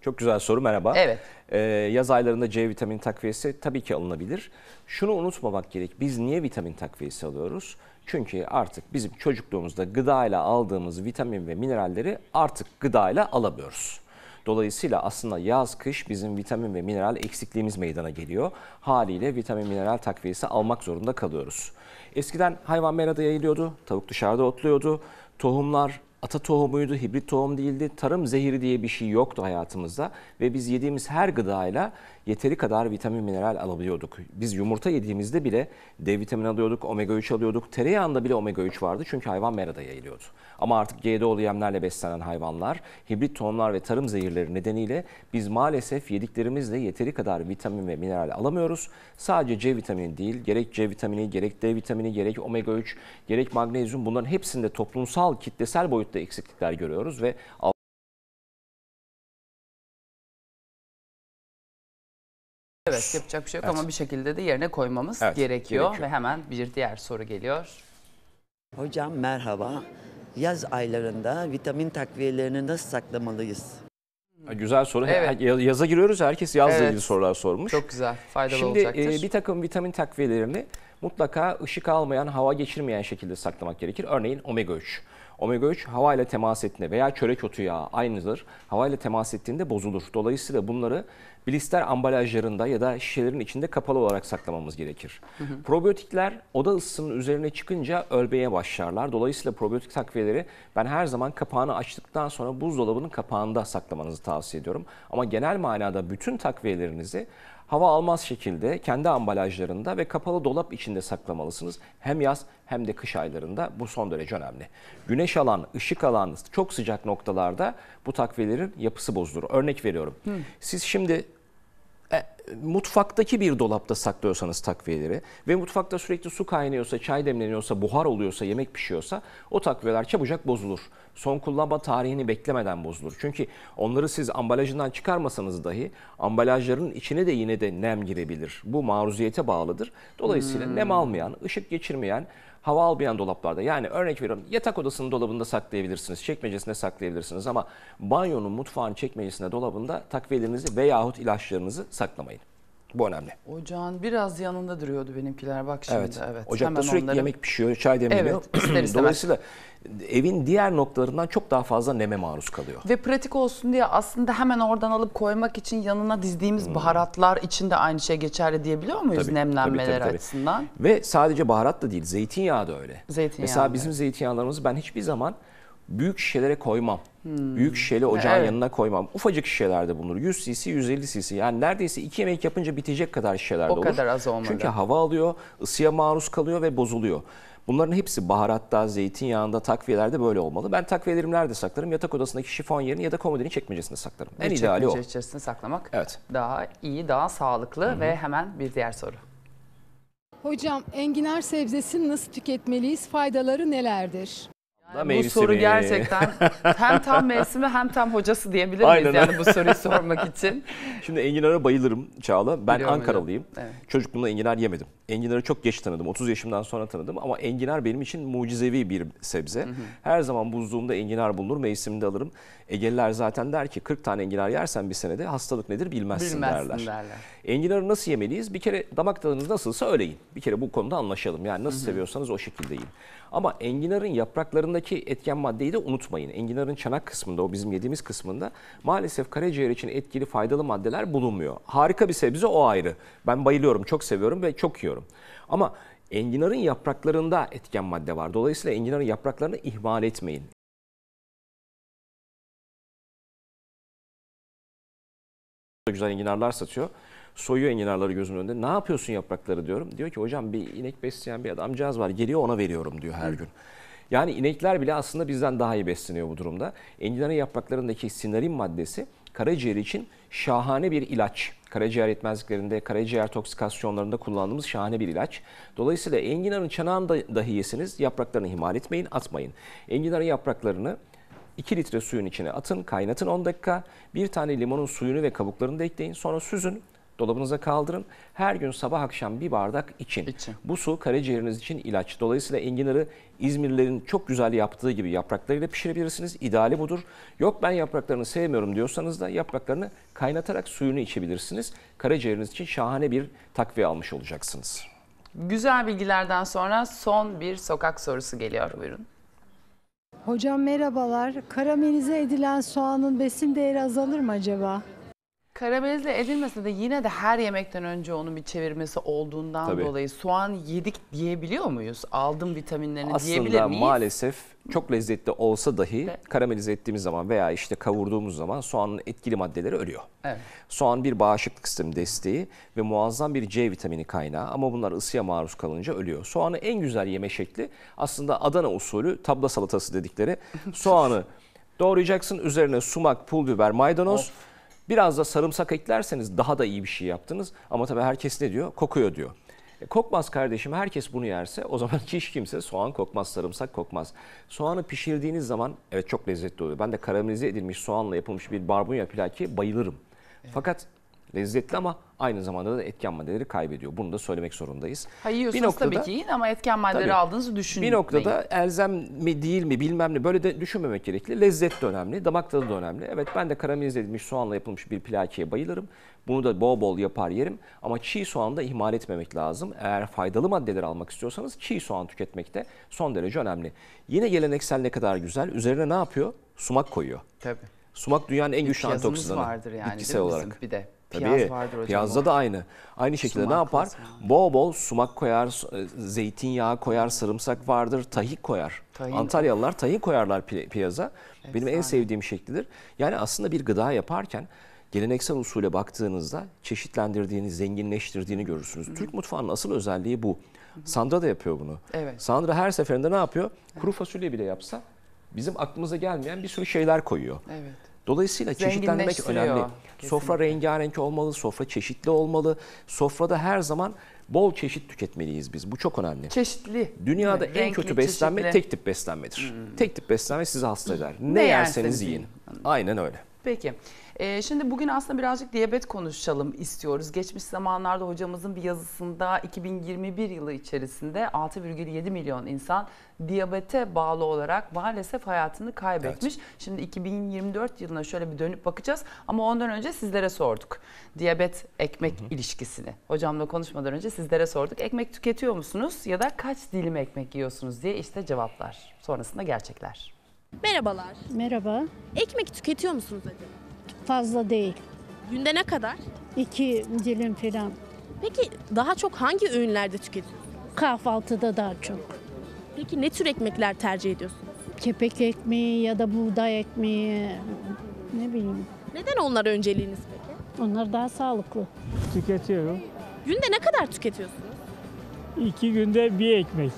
Çok güzel soru, merhaba. Evet. Ee, yaz aylarında C vitamini takviyesi tabii ki alınabilir. Şunu unutmamak gerek, biz niye vitamin takviyesi alıyoruz? Çünkü artık bizim çocukluğumuzda gıdayla aldığımız vitamin ve mineralleri artık gıdayla alamıyoruz. Dolayısıyla aslında yaz kış bizim vitamin ve mineral eksikliğimiz meydana geliyor. Haliyle vitamin mineral takviyesi almak zorunda kalıyoruz. Eskiden hayvan merada yayılıyordu, tavuk dışarıda otluyordu, tohumlar ata tohumuydu, hibrit tohum değildi, tarım zehri diye bir şey yoktu hayatımızda ve biz yediğimiz her gıdayla yeteri kadar vitamin mineral alabiliyorduk. Biz yumurta yediğimizde bile D vitamini alıyorduk, omega üç alıyorduk, tereyağında bile omega üç vardı çünkü hayvan merada yayılıyordu. Ama artık G D O'lu yemlerle beslenen hayvanlar, hibrit tohumlar ve tarım zehirleri nedeniyle biz maalesef yediklerimizle yeteri kadar vitamin ve mineral alamıyoruz. Sadece C vitamini değil, gerek C vitamini, gerek D vitamini, gerek omega üç, gerek magnezyum, bunların hepsinde toplumsal, kitlesel boyutta eksiklikler görüyoruz ve evet, yapacak bir şey yok evet. ama bir şekilde de yerine koymamız evet, gerekiyor. gerekiyor. Ve hemen bir diğer soru geliyor. Hocam merhaba. Yaz aylarında vitamin takviyelerini nasıl saklamalıyız? Güzel soru. Evet. Yaza giriyoruz. Herkes yazla evet. ilgili sorular sormuş. Çok güzel. Faydalı Şimdi, olacaktır. Şimdi bir takım vitamin takviyelerini mutlaka ışık almayan, hava geçirmeyen şekilde saklamak gerekir. Örneğin omega üç. Omega üç havayla temas ettiğinde veya çörek otu yağı aynıdır. Havayla temas ettiğinde bozulur. Dolayısıyla bunları blister ambalajlarında ya da şişelerin içinde kapalı olarak saklamamız gerekir. Hı hı. Probiyotikler oda ısısının üzerine çıkınca ölmeye başlarlar. Dolayısıyla probiyotik takviyeleri ben her zaman kapağını açtıktan sonra buzdolabının kapağında saklamanızı tavsiye ediyorum. Ama genel manada bütün takviyelerinizi hava almaz şekilde kendi ambalajlarında ve kapalı dolap içinde saklamalısınız. Hem yaz hem de kış aylarında bu son derece önemli. Güneş alan, ışık alan çok sıcak noktalarda bu takviyelerin yapısı bozulur. Örnek veriyorum. Hı. Siz şimdi e, mutfaktaki bir dolapta saklıyorsanız takviyeleri ve mutfakta sürekli su kaynıyorsa, çay demleniyorsa, buhar oluyorsa, yemek pişiyorsa o takviyeler çabucak bozulur. Son kullanma tarihini beklemeden bozulur. Çünkü onları siz ambalajından çıkarmasanız dahi ambalajların içine de yine de nem girebilir. Bu maruziyete bağlıdır. Dolayısıyla hmm. nem almayan, ışık geçirmeyen, hava almayan dolaplarda, yani örnek veriyorum yatak odasının dolabında saklayabilirsiniz, çekmecesine saklayabilirsiniz ama banyonun, mutfağın çekmecesine, dolabında takviyelerinizi veyahut ilaçlarınızı saklamayın. Bu önemli. Ocağın biraz yanında duruyordu benimkiler bak şimdi. Evet. evet. Ocakta hemen sürekli onları... yemek pişiyor, çay demleniyor. Evet, dolayısıyla evin diğer noktalarından çok daha fazla neme maruz kalıyor. Ve pratik olsun diye aslında hemen oradan alıp koymak için yanına dizdiğimiz hmm. baharatlar için de aynı şey geçerli diyebiliyor muyuz tabii, nemlenmeler tabii, tabii, tabii. açısından? Ve sadece baharat da değil, zeytinyağı da öyle. Zeytinyağı Mesela bizim evet. zeytinyağlarımızı ben hiçbir zaman büyük şişelere koymam. Hmm. Büyük şişeli ocağın evet. yanına koymam. Ufacık şişelerde bulunur. yüz cc, yüz elli cc. Yani neredeyse iki yemek yapınca bitecek kadar şişelerde o olur. O kadar az olmalı. Çünkü hava alıyor, ısıya maruz kalıyor ve bozuluyor. Bunların hepsi baharatta, zeytinyağında, takviyelerde böyle olmalı. Ben takviyelerimi nerede saklarım? Yatak odasındaki şifon yerini ya da komodinin çekmecesinde saklarım. En çekmece ideali o. Çekmece içerisinde saklamak evet. daha iyi, daha sağlıklı. Hı-hı. Ve hemen bir diğer soru. Hocam, enginar sebzesini nasıl tüketmeliyiz? Faydaları nelerdir? Yani bu soru gerçekten hem tam mevsimi hem tam hocası diyebilir miyiz? Aynen. Yani bu soruyu sormak için? Şimdi enginara bayılırım Çağla. Ben biliyorum, Ankaralıyım. Evet. Çocukluğumda enginar yemedim. Enginarı çok geç tanıdım. otuz yaşımdan sonra tanıdım ama enginar benim için mucizevi bir sebze. Hı hı. Her zaman buzluğumda enginar bulunur, mevsiminde alırım. Egeliler zaten der ki kırk tane enginar yersen bir senede hastalık nedir bilmezsin, bilmezsin derler. derler. Enginarı nasıl yemeliyiz? Bir kere damak tadınız nasılsa öyle yiyin. Bir kere bu konuda anlaşalım. Yani nasıl hı hı. seviyorsanız o şekilde yiyin. Ama enginarın yapraklarındaki etken maddeyi de unutmayın. Enginarın çanak kısmında, o bizim yediğimiz kısmında maalesef karaciğer için etkili faydalı maddeler bulunmuyor. Harika bir sebze, o ayrı. Ben bayılıyorum, çok seviyorum ve çok yiyorum. Ama enginarın yapraklarında etken madde var. Dolayısıyla enginarın yapraklarını ihmal etmeyin. Güzel enginarlar satıyor. Soyuyor enginarları gözümün önünde. Ne yapıyorsun yaprakları diyorum. Diyor ki hocam bir inek besleyen bir adamcağız var. Geliyor ona veriyorum diyor her gün. Yani inekler bile aslında bizden daha iyi besleniyor bu durumda. Enginarın yapraklarındaki sinarin maddesi karaciğer için şahane bir ilaç. Karaciğer yetmezliklerinde, karaciğer toksikasyonlarında kullandığımız şahane bir ilaç. Dolayısıyla enginarın çanağını dahi yeseniz yapraklarını ihmal etmeyin, atmayın. Enginarın yapraklarını iki litre suyun içine atın, kaynatın on dakika. Bir tane limonun suyunu ve kabuklarını da ekleyin. Sonra süzün. Dolabınıza kaldırın. Her gün sabah akşam bir bardak için. İçin. Bu su karaciğeriniz için ilaç. Dolayısıyla enginarı İzmirlilerin çok güzel yaptığı gibi yapraklarıyla pişirebilirsiniz. İdeali budur. Yok ben yapraklarını sevmiyorum diyorsanız da yapraklarını kaynatarak suyunu içebilirsiniz. Karaciğeriniz için şahane bir takviye almış olacaksınız. Güzel bilgilerden sonra son bir sokak sorusu geliyor. Buyurun. Hocam merhabalar. Karamelize edilen soğanın besin değeri azalır mı acaba? Karamelize edilmese de yine de her yemekten önce onun bir çevirmesi olduğundan Tabii. dolayı soğan yedik diyebiliyor muyuz? Aldım vitaminlerini Aslında diyebilir miyiz? Aslında maalesef çok lezzetli olsa dahi evet. karamelize ettiğimiz zaman veya işte kavurduğumuz zaman soğanın etkili maddeleri ölüyor. Evet. Soğan bir bağışıklık sistemi desteği ve muazzam bir C vitamini kaynağı ama bunlar ısıya maruz kalınca ölüyor. Soğanı en güzel yeme şekli aslında Adana usulü tabla salatası dedikleri soğanı doğrayacaksın, üzerine sumak, pul biber, maydanoz. Of. Biraz da sarımsak eklerseniz daha da iyi bir şey yaptınız. Ama tabii herkes ne diyor? Kokuyor diyor. E, kokmaz kardeşim, herkes bunu yerse o zaman hiç kimse soğan kokmaz, sarımsak kokmaz. Soğanı pişirdiğiniz zaman evet çok lezzetli oluyor. Ben de karamelize edilmiş soğanla yapılmış bir barbunya pilaki bayılırım. Evet. Fakat lezzetli ama aynı zamanda da etken maddeleri kaybediyor. Bunu da söylemek zorundayız. Hayır, bir noktada, tabii ki yiyin ama etken maddeleri tabii, aldığınızı düşünmeyin. Bir noktada elzem mi değil mi bilmem ne böyle de düşünmemek gerekli. Lezzet de önemli, damak tadı da önemli. Evet ben de karamelize edilmiş soğanla yapılmış bir plakiye bayılırım. Bunu da bol bol yapar yerim ama çiğ soğanı da ihmal etmemek lazım. Eğer faydalı maddeleri almak istiyorsanız çiğ soğan tüketmek de son derece önemli. Yine geleneksel ne kadar güzel. Üzerine ne yapıyor? Sumak koyuyor. Tabii. Sumak dünyanın en güçlü antioksidanı. Vardır yani, bitkisel olarak. Bir de. Piyaz Tabii, piyazda da aynı. Aynı şekilde sumak ne yapar? Lazım. Bol bol sumak koyar, zeytinyağı koyar, sarımsak vardır, tahin koyar. Tahin. Antalyalılar tahin koyarlar piyaza. Efsane. Benim en sevdiğim şeklidir. Yani aslında bir gıda yaparken geleneksel usule baktığınızda çeşitlendirdiğini, zenginleştirdiğini görürsünüz. Hı. Türk mutfağının asıl özelliği bu. Hı. Sandra da yapıyor bunu. Evet. Sandra her seferinde ne yapıyor? Evet. Kuru fasulye bile yapsa bizim aklımıza gelmeyen bir sürü şeyler koyuyor. Evet. Dolayısıyla çeşitlendirmek önemli. Kesinlikle. Sofra rengarenk olmalı, sofra çeşitli olmalı. Sofrada her zaman bol çeşit tüketmeliyiz biz. Bu çok önemli. Çeşitli. Dünyada evet, en renkli, kötü beslenme çeşitli. tek tip beslenmedir. Hmm. Tek tip beslenme sizi hasta eder. Ne, ne yerseniz, yerseniz yiyin. Anladım. Aynen öyle. Peki. Ee, şimdi bugün aslında birazcık diyabet konuşalım istiyoruz. Geçmiş zamanlarda hocamızın bir yazısında iki bin yirmi bir yılı içerisinde altı virgül yedi milyon insan diyabete bağlı olarak maalesef hayatını kaybetmiş. Evet. Şimdi iki bin yirmi dört yılına şöyle bir dönüp bakacağız ama ondan önce sizlere sorduk. Diyabet ekmek hı hı. ilişkisini. Hocamla konuşmadan önce sizlere sorduk. Ekmek tüketiyor musunuz ya da kaç dilim ekmek yiyorsunuz diye işte cevaplar. Sonrasında gerçekler. Merhabalar. Merhaba. Ekmek tüketiyor musunuz acaba? Fazla değil. Günde ne kadar? İki dilim falan. Peki daha çok hangi öğünlerde tüketiyorsunuz? Kahvaltıda daha çok. Peki ne tür ekmekler tercih ediyorsunuz? Kepek ekmeği ya da buğday ekmeği, ne bileyim. Neden onlar önceliğiniz peki? Onlar daha sağlıklı. Tüketiyorum. Günde ne kadar tüketiyorsunuz? İki günde bir ekmek.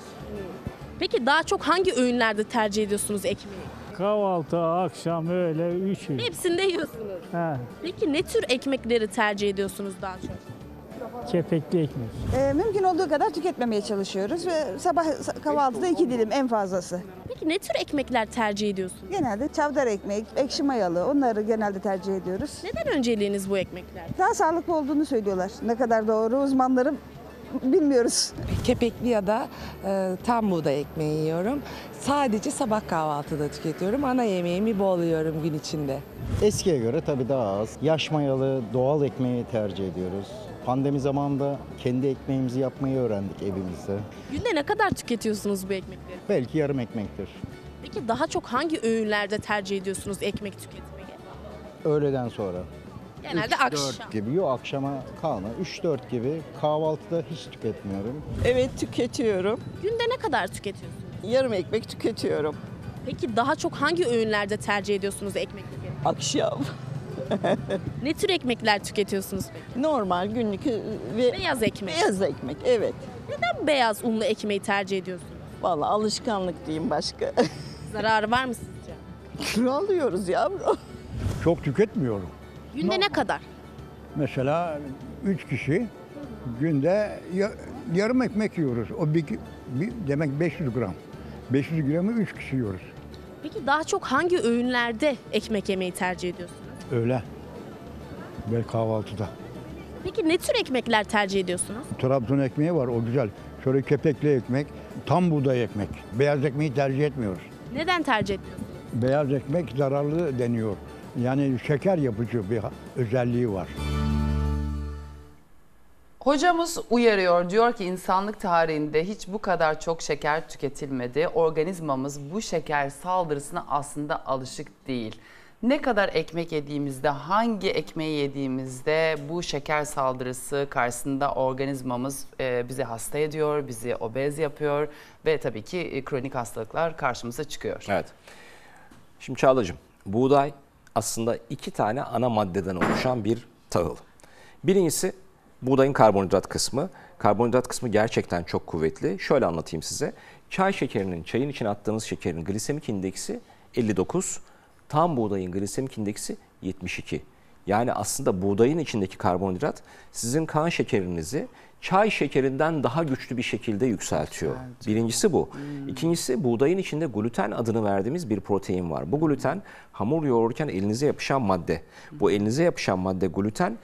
Peki daha çok hangi öğünlerde tercih ediyorsunuz ekmeği? Kahvaltı, akşam, öğle, üçü. Hepsinde yiyorsunuz. He. Peki ne tür ekmekleri tercih ediyorsunuz daha çok? Kepekli ekmek. E, mümkün olduğu kadar tüketmemeye çalışıyoruz ve sabah kahvaltıda iki dilim en fazlası. Peki ne tür ekmekler tercih ediyorsunuz? Genelde çavdar ekmek, ekşi mayalı, onları genelde tercih ediyoruz. Neden önceliğiniz bu ekmekler? Daha sağlıklı olduğunu söylüyorlar. Ne kadar doğru uzmanlarım bilmiyoruz. Kepekli ya da e, tam buğday ekmeği yiyorum. Sadece sabah kahvaltıda tüketiyorum. Ana yemeğimi bol yiyorum gün içinde. Eskiye göre tabii daha az. Yaş mayalı doğal ekmeği tercih ediyoruz. Pandemi zamanında kendi ekmeğimizi yapmayı öğrendik evimizde. Günde ne kadar tüketiyorsunuz bu ekmekleri? Belki yarım ekmektir. Peki daha çok hangi öğünlerde tercih ediyorsunuz ekmek tüketmeyi? Öğleden sonra. Genelde akşam. Gibi, yok akşama kalma. üç dört gibi kahvaltıda hiç tüketmiyorum. Evet, tüketiyorum. Günde ne kadar tüketiyorsunuz? Yarım ekmek tüketiyorum. Peki daha çok hangi öğünlerde tercih ediyorsunuz ekmek tüketmeyi? Akşam. Ne tür ekmekler tüketiyorsunuz peki? Normal, günlük ve beyaz ekmek. Beyaz ekmek, evet. Neden beyaz unlu ekmeği tercih ediyorsunuz? Vallahi alışkanlık diyeyim, başka. Zararı var mı sizce? Kilo alıyoruz yavrum. Çok tüketmiyorum. Günde normal. Ne kadar? Mesela üç kişi günde yarım ekmek yiyoruz. O bir, bir demek beş yüz gram. beş yüz gramı üç kişi yiyoruz. Peki daha çok hangi öğünlerde ekmek yemeyi tercih ediyorsunuz? Öğle ve kahvaltıda. Peki ne tür ekmekler tercih ediyorsunuz? Trabzon ekmeği var, o güzel. Şöyle kepekli ekmek, tam buğday ekmek. Beyaz ekmeği tercih etmiyoruz. Neden tercih etmiyorsunuz? Beyaz ekmek zararlı deniyor. Yani şeker yapıcı bir özelliği var. Hocamız uyarıyor, diyor ki insanlık tarihinde hiç bu kadar çok şeker tüketilmedi. Organizmamız bu şeker saldırısına aslında alışık değil. Ne kadar ekmek yediğimizde, hangi ekmeği yediğimizde bu şeker saldırısı karşısında organizmamız bizi hasta ediyor, bizi obez yapıyor ve tabii ki kronik hastalıklar karşımıza çıkıyor. Evet. Şimdi Çağla'cığım, buğday aslında iki tane ana maddeden oluşan bir tahıl. Birincisi buğdayın karbonhidrat kısmı. Karbonhidrat kısmı gerçekten çok kuvvetli. Şöyle anlatayım size. Çay şekerinin, çayın içine attığınız şekerin glisemik indeksi elli dokuz. Tam buğdayın glisemik indeksi yetmiş iki. Yani aslında buğdayın içindeki karbonhidrat sizin kan şekerinizi çay şekerinden daha güçlü bir şekilde yükseltiyor. Birincisi bu. Hmm. İkincisi buğdayın içinde gluten adını verdiğimiz bir protein var. Bu gluten hamur yoğururken elinize yapışan madde. Bu elinize yapışan madde gluten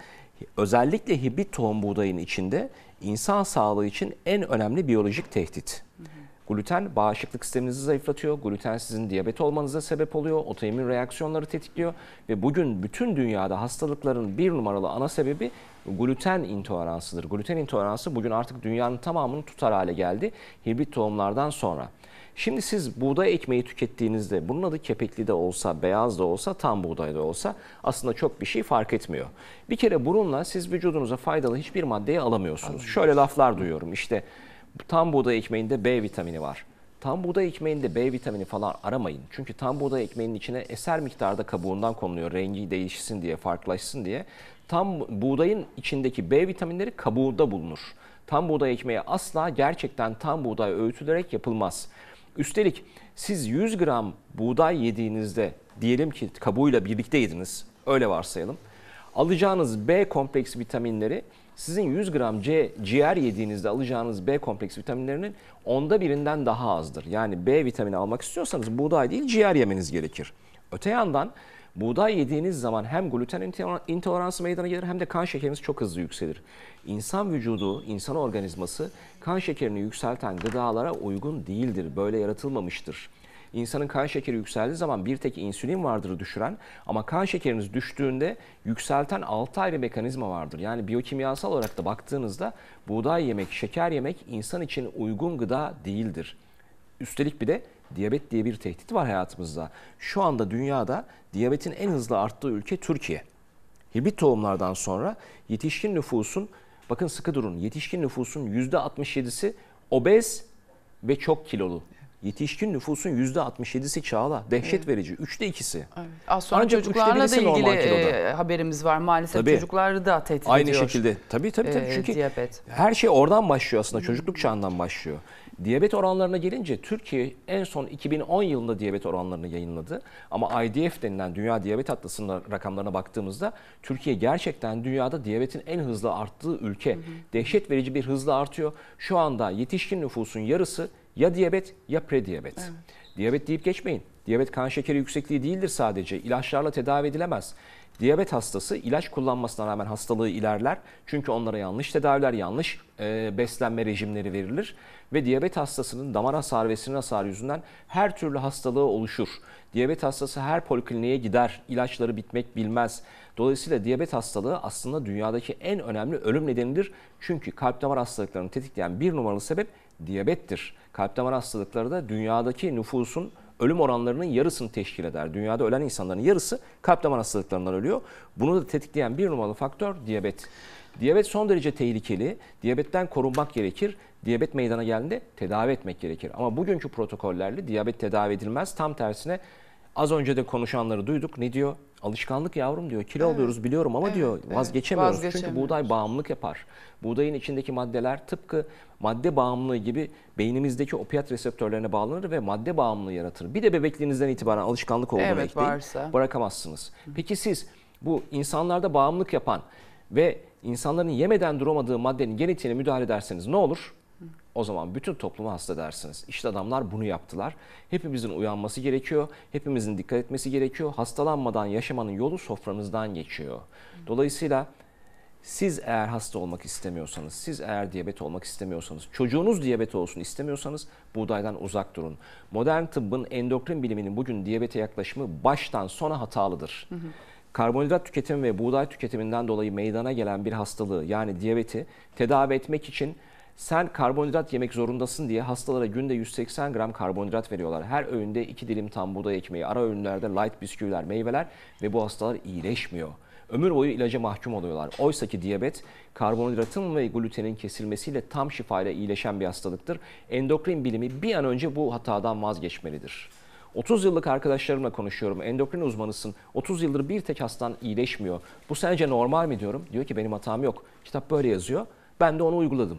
özellikle hibrit tohum buğdayın içinde insan sağlığı için en önemli biyolojik tehdit. Hmm. Gluten bağışıklık sisteminizi zayıflatıyor. Gluten sizin diyabet olmanıza sebep oluyor. Otoimmün reaksiyonları tetikliyor. Ve bugün bütün dünyada hastalıkların bir numaralı ana sebebi gluten intoleransıdır. Gluten intoleransı bugün artık dünyanın tamamını tutar hale geldi. Hibrit tohumlardan sonra. Şimdi siz buğday ekmeği tükettiğinizde bunun adı kepekli de olsa, beyaz da olsa, tam buğday da olsa aslında çok bir şey fark etmiyor. Bir kere bununla siz vücudunuza faydalı hiçbir maddeyi alamıyorsunuz. Şöyle laflar duyuyorum işte. Tam buğday ekmeğinde B vitamini var. Tam buğday ekmeğinde B vitamini falan aramayın. Çünkü tam buğday ekmeğinin içine eser miktarda kabuğundan konuluyor. Rengi değişsin diye, farklılaşsın diye. Tam buğdayın içindeki B vitaminleri kabuğunda bulunur. Tam buğday ekmeği asla gerçekten tam buğday öğütülerek yapılmaz. Üstelik siz yüz gram buğday yediğinizde, diyelim ki kabuğuyla birlikte yediniz, öyle varsayalım. Alacağınız B kompleks vitaminleri, sizin yüz gram C, ciğer yediğinizde alacağınız B kompleks vitaminlerinin onda birinden daha azdır. Yani B vitamini almak istiyorsanız buğday değil ciğer yemeniz gerekir. Öte yandan buğday yediğiniz zaman hem gluten intoleransı meydana gelir hem de kan şekeriniz çok hızlı yükselir. İnsan vücudu, insan organizması kan şekerini yükselten gıdalara uygun değildir, böyle yaratılmamıştır. İnsanın kan şekeri yükseldiği zaman bir tek insülin vardır düşüren ama kan şekeriniz düştüğünde yükselten altı ayrı mekanizma vardır. Yani biyokimyasal olarak da baktığınızda buğday yemek, şeker yemek insan için uygun gıda değildir. Üstelik bir de diyabet diye bir tehdit var hayatımızda. Şu anda dünyada diyabetin en hızlı arttığı ülke Türkiye. Hibrit tohumlardan sonra yetişkin nüfusun, bakın sıkı durun, yetişkin nüfusun yüzde altmış yedisi obez ve çok kilolu. Yetişkin nüfusun yüzde altmış yedisi Çağla. Dehşet evet. verici. Üçte ikisi. Evet. Az sonra ancak çocuklarla da ilgili e, haberimiz var. Maalesef tabii. çocukları da tehdit Aynı ediyor. Aynı şekilde. Tabii tabii. tabii. E, Çünkü diyabet. Her şey oradan başlıyor aslında. Hı. Çocukluk çağından başlıyor. Diyabet oranlarına gelince Türkiye en son iki bin on yılında diyabet oranlarını yayınladı. Ama I D F denilen Dünya Diyabet Atlası'nın rakamlarına baktığımızda Türkiye gerçekten dünyada diyabetin en hızlı arttığı ülke. Hı hı. Dehşet verici bir hızla artıyor. Şu anda yetişkin nüfusun yarısı ya diyabet ya prediyabet. Evet. Diyabet deyip geçmeyin. Diyabet kan şekeri yüksekliği değildir sadece. İlaçlarla tedavi edilemez. Diyabet hastası ilaç kullanmasına rağmen hastalığı ilerler. Çünkü onlara yanlış tedaviler, yanlış e, beslenme rejimleri verilir. Ve diyabet hastasının damar hasarı ve sinir hasarı yüzünden her türlü hastalığı oluşur. Diyabet hastası her polikliniğe gider. İlaçları bitmek bilmez. Dolayısıyla diyabet hastalığı aslında dünyadaki en önemli ölüm nedenidir. Çünkü kalp damar hastalıklarını tetikleyen bir numaralı sebep diyabettir. Kalp damar hastalıkları da dünyadaki nüfusun ölüm oranlarının yarısını teşkil eder. Dünyada ölen insanların yarısı kalp damar hastalıklarından ölüyor. Bunu da tetikleyen bir numaralı faktör diyabet. Diyabet son derece tehlikeli. Diyabetten korunmak gerekir. Diyabet meydana geldiğinde tedavi etmek gerekir. Ama bugünkü protokollerle diyabet tedavi edilmez. Tam tersine az önce de konuşanları duyduk. Ne diyor? Alışkanlık yavrum diyor. Kilo evet. alıyoruz biliyorum ama evet, diyor vazgeçemiyoruz. Evet, Çünkü buğday bağımlılık yapar. Buğdayın içindeki maddeler tıpkı madde bağımlılığı gibi beynimizdeki opiyat reseptörlerine bağlanır ve madde bağımlılığı yaratır. Bir de bebekliğinizden itibaren alışkanlık olduğunu evet, ekleyin. Varsa. Bırakamazsınız. Peki siz bu insanlarda bağımlılık yapan ve insanların yemeden duramadığı maddenin genetiğine müdahale ederseniz ne olur? O zaman bütün toplumu hasta dersiniz. İşte adamlar bunu yaptılar. Hepimizin uyanması gerekiyor. Hepimizin dikkat etmesi gerekiyor. Hastalanmadan yaşamanın yolu soframızdan geçiyor. Dolayısıyla siz eğer hasta olmak istemiyorsanız, siz eğer diyabet olmak istemiyorsanız, çocuğunuz diyabet olsun istemiyorsanız buğdaydan uzak durun. Modern tıbbın, endokrin biliminin bugün diyabete yaklaşımı baştan sona hatalıdır. Hı hı. Karbonhidrat tüketimi ve buğday tüketiminden dolayı meydana gelen bir hastalığı yani diyabeti tedavi etmek için sen karbonhidrat yemek zorundasın diye hastalara günde yüz seksen gram karbonhidrat veriyorlar. Her öğünde iki dilim tam buğday ekmeği, ara öğünlerde light bisküviler, meyveler ve bu hastalar iyileşmiyor. Ömür boyu ilaca mahkum oluyorlar. Oysa ki diyabet karbonhidratın ve glutenin kesilmesiyle tam şifayla iyileşen bir hastalıktır. Endokrin bilimi bir an önce bu hatadan vazgeçmelidir. otuz yıllık arkadaşlarımla konuşuyorum. Endokrin uzmanısın. otuz yıldır bir tek hastan iyileşmiyor. Bu sence normal mi diyorum? Diyor ki benim hatam yok. Kitap böyle yazıyor. Ben de onu uyguladım.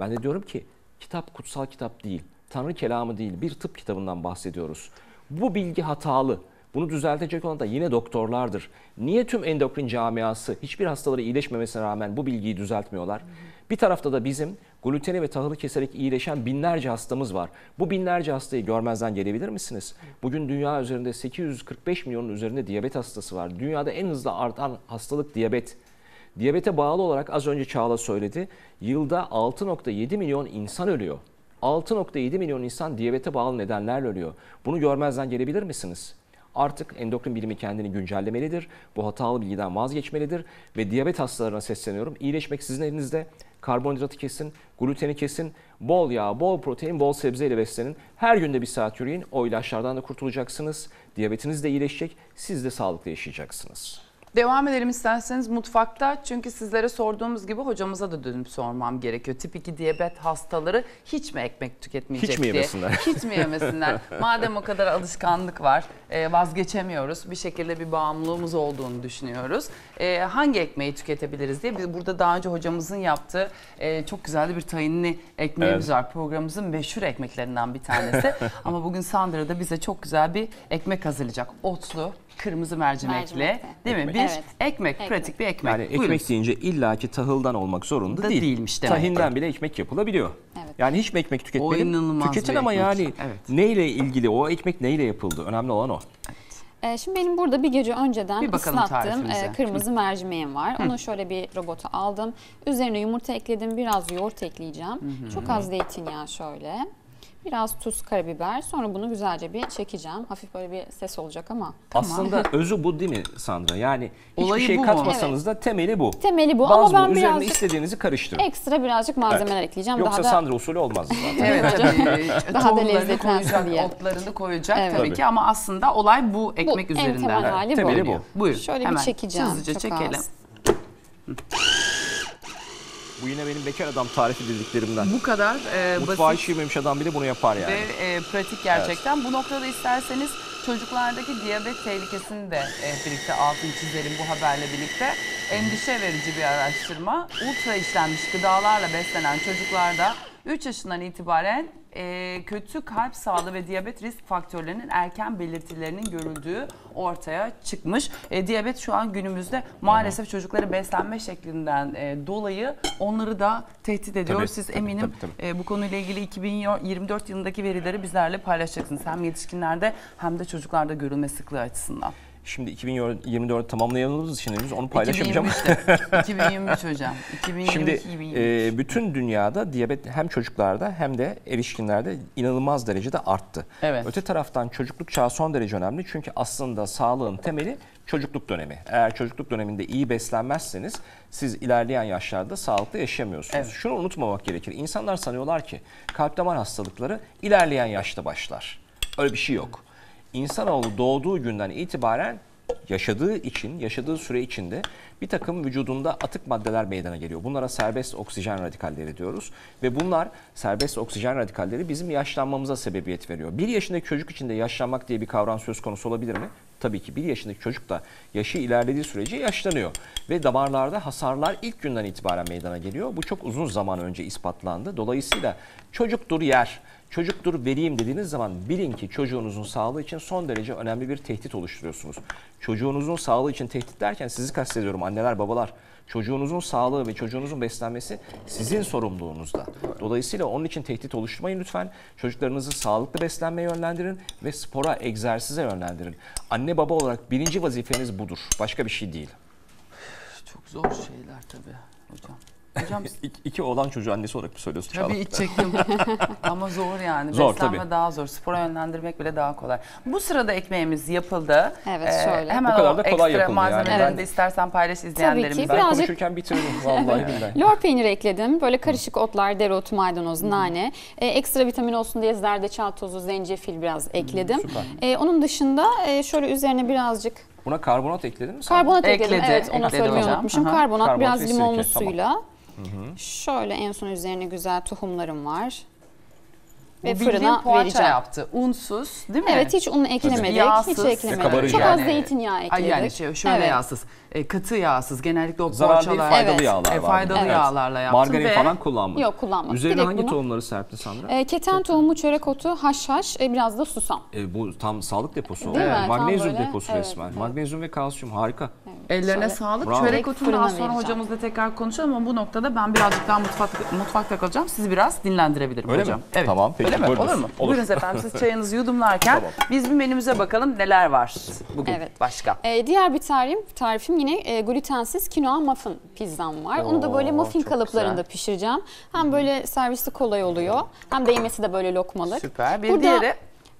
Ben de diyorum ki kitap kutsal kitap değil, Tanrı kelamı değil, bir tıp kitabından bahsediyoruz. Bu bilgi hatalı. Bunu düzeltecek olan da yine doktorlardır. Niye tüm endokrin camiası hiçbir hastaları iyileşmemesine rağmen bu bilgiyi düzeltmiyorlar? Bir tarafta da bizim gluteni ve tahılı keserek iyileşen binlerce hastamız var. Bu binlerce hastayı görmezden gelebilir misiniz? Bugün dünya üzerinde sekiz yüz kırk beş milyonun üzerinde diyabet hastası var. Dünyada en hızlı artan hastalık diyabet. Diyabete bağlı olarak az önce Çağla söyledi, yılda altı nokta yedi milyon insan ölüyor. altı nokta yedi milyon insan diyabete bağlı nedenlerle ölüyor. Bunu görmezden gelebilir misiniz? Artık endokrin bilimi kendini güncellemelidir, bu hatalı bilgiden vazgeçmelidir ve diyabet hastalarına sesleniyorum. İyileşmek sizin elinizde. Karbonhidratı kesin, gluteni kesin, bol yağ, bol protein, bol sebzeyle beslenin. Her günde bir saat yürüyün, o ilaçlardan da kurtulacaksınız. Diyabetiniz de iyileşecek, siz de sağlıklı yaşayacaksınız. Devam edelim isterseniz mutfakta çünkü sizlere sorduğumuz gibi hocamıza da dönüp sormam gerekiyor. Tip iki diyabet hastaları hiç mi ekmek tüketmeyecek hiç diye. Hiç mi yemesinler? Hiç mi yemesinler? Madem o kadar alışkanlık var vazgeçemiyoruz. Bir şekilde bir bağımlılığımız olduğunu düşünüyoruz. Hangi ekmeği tüketebiliriz diye biz burada daha önce hocamızın yaptığı çok güzel bir tahinli ekmeğimiz evet. var. Programımızın meşhur ekmeklerinden bir tanesi. Ama bugün Sandra da bize çok güzel bir ekmek hazırlayacak. Otlu. Kırmızı mercimekle mercimekte. Değil mi? Ekmek. Bir evet. ekmek, ekmek, pratik bir ekmek. Yani buyurun. Ekmek deyince illaki tahıldan olmak zorunda da değil. Değilmiş demek. Tahinden bile ekmek yapılabiliyor. Evet. Yani hiç mi ekmek tüketmeyelim? Tüketin ama ekmek. Yani evet. neyle ilgili, o ekmek neyle yapıldı? Önemli olan o. Evet. Şimdi benim burada bir gece önceden bir ıslattığım kırmızı mercimeğim var. Hı. Onu şöyle bir robota aldım. Üzerine yumurta ekledim, biraz yoğurt ekleyeceğim. Hı hı. Çok az zeytinyağı şöyle. Biraz tuz, karabiber. Sonra bunu güzelce bir çekeceğim. Hafif böyle bir ses olacak ama. Tamam. Aslında özü bu değil mi Sandra? Yani olayı hiçbir şey katmasanız evet. da temeli bu. Temeli bu Baz ama ben bu. Üzerine istediğinizi karıştırın. Ekstra birazcık malzemeler evet. ekleyeceğim. Yoksa daha da... Sandra usulü olmaz zaten. Evet tabii. Daha da lezzetli koyacak, otlarını koyacak evet. tabii ki ama aslında olay bu ekmek bu, üzerinden. En temel evet. hali temeli bu. bu. Buyurun. Şöyle hemen bir çekeceğim. Hızlıca çekelim. Bu yine benim bekar adam tarifi dediklerimden. Bu kadar e, basit. Mutfağı işlememiş adam bile bunu yapar yani. Ve e, pratik gerçekten. Evet. Bu noktada isterseniz çocuklardaki diyabet tehlikesini de e, birlikte altını çizelim bu haberle birlikte. Endişe verici bir araştırma. Ultra işlenmiş gıdalarla beslenen çocuklarda üç yaşından itibaren e, kötü kalp sağlığı ve diyabet risk faktörlerinin erken belirtilerinin görüldüğü ortaya çıkmış. E, diyabet şu an günümüzde maalesef evet. çocukları beslenme şeklinden e, dolayı onları da tehdit ediyor. Tabii, Siz tabii, eminim tabii, tabii. E, bu konuyla ilgili iki bin yirmi dört yılındaki verileri bizlerle paylaşacaksınız. Hem yetişkinlerde hem de çocuklarda görülme sıklığı açısından. Şimdi iki bin yirmi dört tamamlayamadığımız için henüz onu paylaşamayacağım. iki bin yirmi üç hocam. iki bin yirmi iki, Şimdi e, bütün dünyada diyabet hem çocuklarda hem de erişkinlerde inanılmaz derecede arttı. Evet. Öte taraftan çocukluk çağı son derece önemli. Çünkü aslında sağlığın temeli çocukluk dönemi. Eğer çocukluk döneminde iyi beslenmezseniz siz ilerleyen yaşlarda sağlıklı yaşayamıyorsunuz. Evet. Şunu unutmamak gerekir. İnsanlar sanıyorlar ki kalp damar hastalıkları ilerleyen yaşta başlar. Öyle bir şey yok. İnsanoğlu doğduğu günden itibaren yaşadığı için, yaşadığı süre içinde bir takım vücudunda atık maddeler meydana geliyor. Bunlara serbest oksijen radikalleri diyoruz. Ve bunlar serbest oksijen radikalleri bizim yaşlanmamıza sebebiyet veriyor. Bir yaşındaki çocuk için de yaşlanmak diye bir kavram söz konusu olabilir mi? Tabii ki bir yaşındaki çocuk da yaşı ilerlediği sürece yaşlanıyor. Ve damarlarda hasarlar ilk günden itibaren meydana geliyor. Bu çok uzun zaman önce ispatlandı. Dolayısıyla çocuktur yer, çocuktur vereyim dediğiniz zaman bilin ki çocuğunuzun sağlığı için son derece önemli bir tehdit oluşturuyorsunuz. Çocuğunuzun sağlığı için tehdit derken sizi kastediyorum anneler, babalar. Çocuğunuzun sağlığı ve çocuğunuzun beslenmesi sizin sorumluluğunuzda. Dolayısıyla onun için tehdit oluşturmayın lütfen. Çocuklarınızı sağlıklı beslenmeye yönlendirin ve spora, egzersize yönlendirin. Anne baba olarak birinci vazifeniz budur. Başka bir şey değil. Çok zor şeyler tabii hocam. Hocam, iki oğlan çocuğu annesi olarak mı söylüyorsun Çağla? Tabii iç çektim. Ama zor yani. Zor, beslenme tabii. daha zor. Spora yönlendirmek bile daha kolay. Bu sırada ekmeğimiz yapıldı. Evet ee, şöyle. Hemen bu kadar da kolay yapıldı. Malzemelerini yani. de istersen paylaş izleyenlerimize. Ben birazcık... konuşurken bitirdim vallahi billahi. Lor peyniri ekledim. Böyle karışık otlar, dereotu, maydanoz, hmm. nane. Ee, ekstra vitamin olsun diye zerdeçal tozu, zencefil biraz ekledim. Hmm, ee, onun dışında şöyle üzerine birazcık... Buna karbonat ekledin mi? Karbonat ekledim. Ekledi. Evet onu söylemeyi unutmuşum. Karbonat, karbonat biraz limonlu suyla. Hı-hı. Şöyle en son üzerine güzel tohumlarım var. Ve bu fırına vereceğim. Yaptı. Unsuz değil mi? Evet hiç un eklemedik. Yağsız, hiç eklemedik. Çok yani. az zeytinyağı ekledik. Yani şey, şöyle evet. yağsız. E, katı yağsız. Genellikle o zararlı poğaçalar. Faydalı evet. yağlar e, Faydalı evet. yağlarla yaptım. Margarin ve... falan kullanmadım. Yok kullanmadım. Üzerine Direkt hangi bunu... tohumları serpti Sandra? E, keten Çok tohumu, çörek otu, haşhaş, e, biraz da susam. E, bu tam sağlık deposu. Değil evet. Magnezyum böyle... deposu evet, resmen. Evet. Magnezyum ve kalsiyum harika. Evet. Ellerine şöyle... sağlık. Bravo. Çörek otundan sonra hocamızla tekrar konuşalım ama bu noktada ben birazcık daha mutfakta kalacağım. Sizi biraz dinlendirebilirim hocam. Evet. Tamam, peki. Öyle mi? Olur mu? Olur. Buyurunuz efendim siz çayınızı yudumlarken tamam. biz bir menümüze bakalım neler var bugün evet. başka. Ee, diğer bir tarifim, tarifim yine e, glutensiz kinoa muffin pizzam var. Oo, Onu da böyle muffin kalıplarında güzel. pişireceğim. Hem böyle servisi kolay oluyor hem de yemesi de böyle lokmalık. Süper. Bir Burada, diğeri?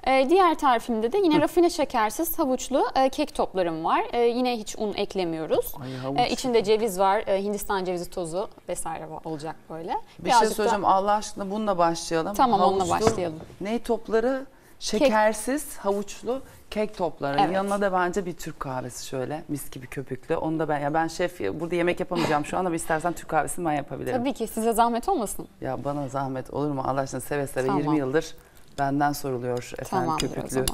E, diğer tarifimde de yine Hı. rafine şekersiz havuçlu e, kek toplarım var. E, yine hiç un eklemiyoruz. Ay, e, içinde ceviz var, e, Hindistan cevizi tozu vesaire olacak böyle. Bir Birazcık şey söyleyeceğim da... Allah aşkına bununla başlayalım. Tamam havuçlu, onunla başlayalım. Ne topları? Şekersiz kek. havuçlu kek topları. Evet. Yanına da bence bir Türk kahvesi şöyle mis gibi köpüklü. Onu da ben ya ben şef burada yemek yapamayacağım şu an ama istersen Türk kahvesini ben yapabilirim. Tabii ki size zahmet olmasın. Ya bana zahmet olur mu Allah aşkına seve seve tamam. yirmi yıldır. Benden soruluyor efendim Tamamdır köpüklü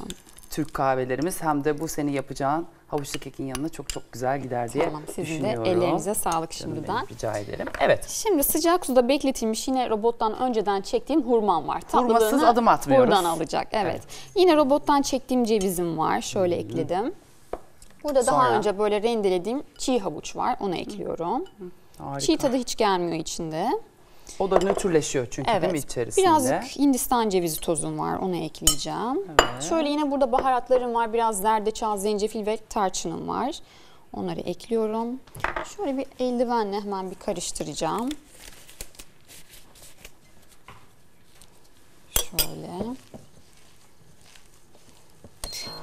Türk kahvelerimiz hem de bu seni yapacağın havuçlu kekin yanına çok çok güzel gider diye tamam, sizin de ellerinize sağlık şimdiden. Rica ederim. Evet. Şimdi sıcak suda bekletilmiş yine robottan önceden çektiğim hurmam var. Hurmasız adım atmıyoruz. Buradan alacak evet. evet. Yine robottan çektiğim cevizim var. Şöyle Hı -hı. ekledim. Burada Sonra. daha önce böyle rendelediğim çiğ havuç var. Onu ekliyorum. Hı -hı. Çiğ tadı hiç gelmiyor içinde. O da nötrleşiyor çünkü evet. değil mi içerisinde? Birazcık Hindistan cevizi tozum var onu ekleyeceğim. Evet. Şöyle yine burada baharatlarım var. Biraz zerdeçal, zencefil ve tarçınım var. Onları ekliyorum. Şöyle bir eldivenle hemen bir karıştıracağım. Şöyle.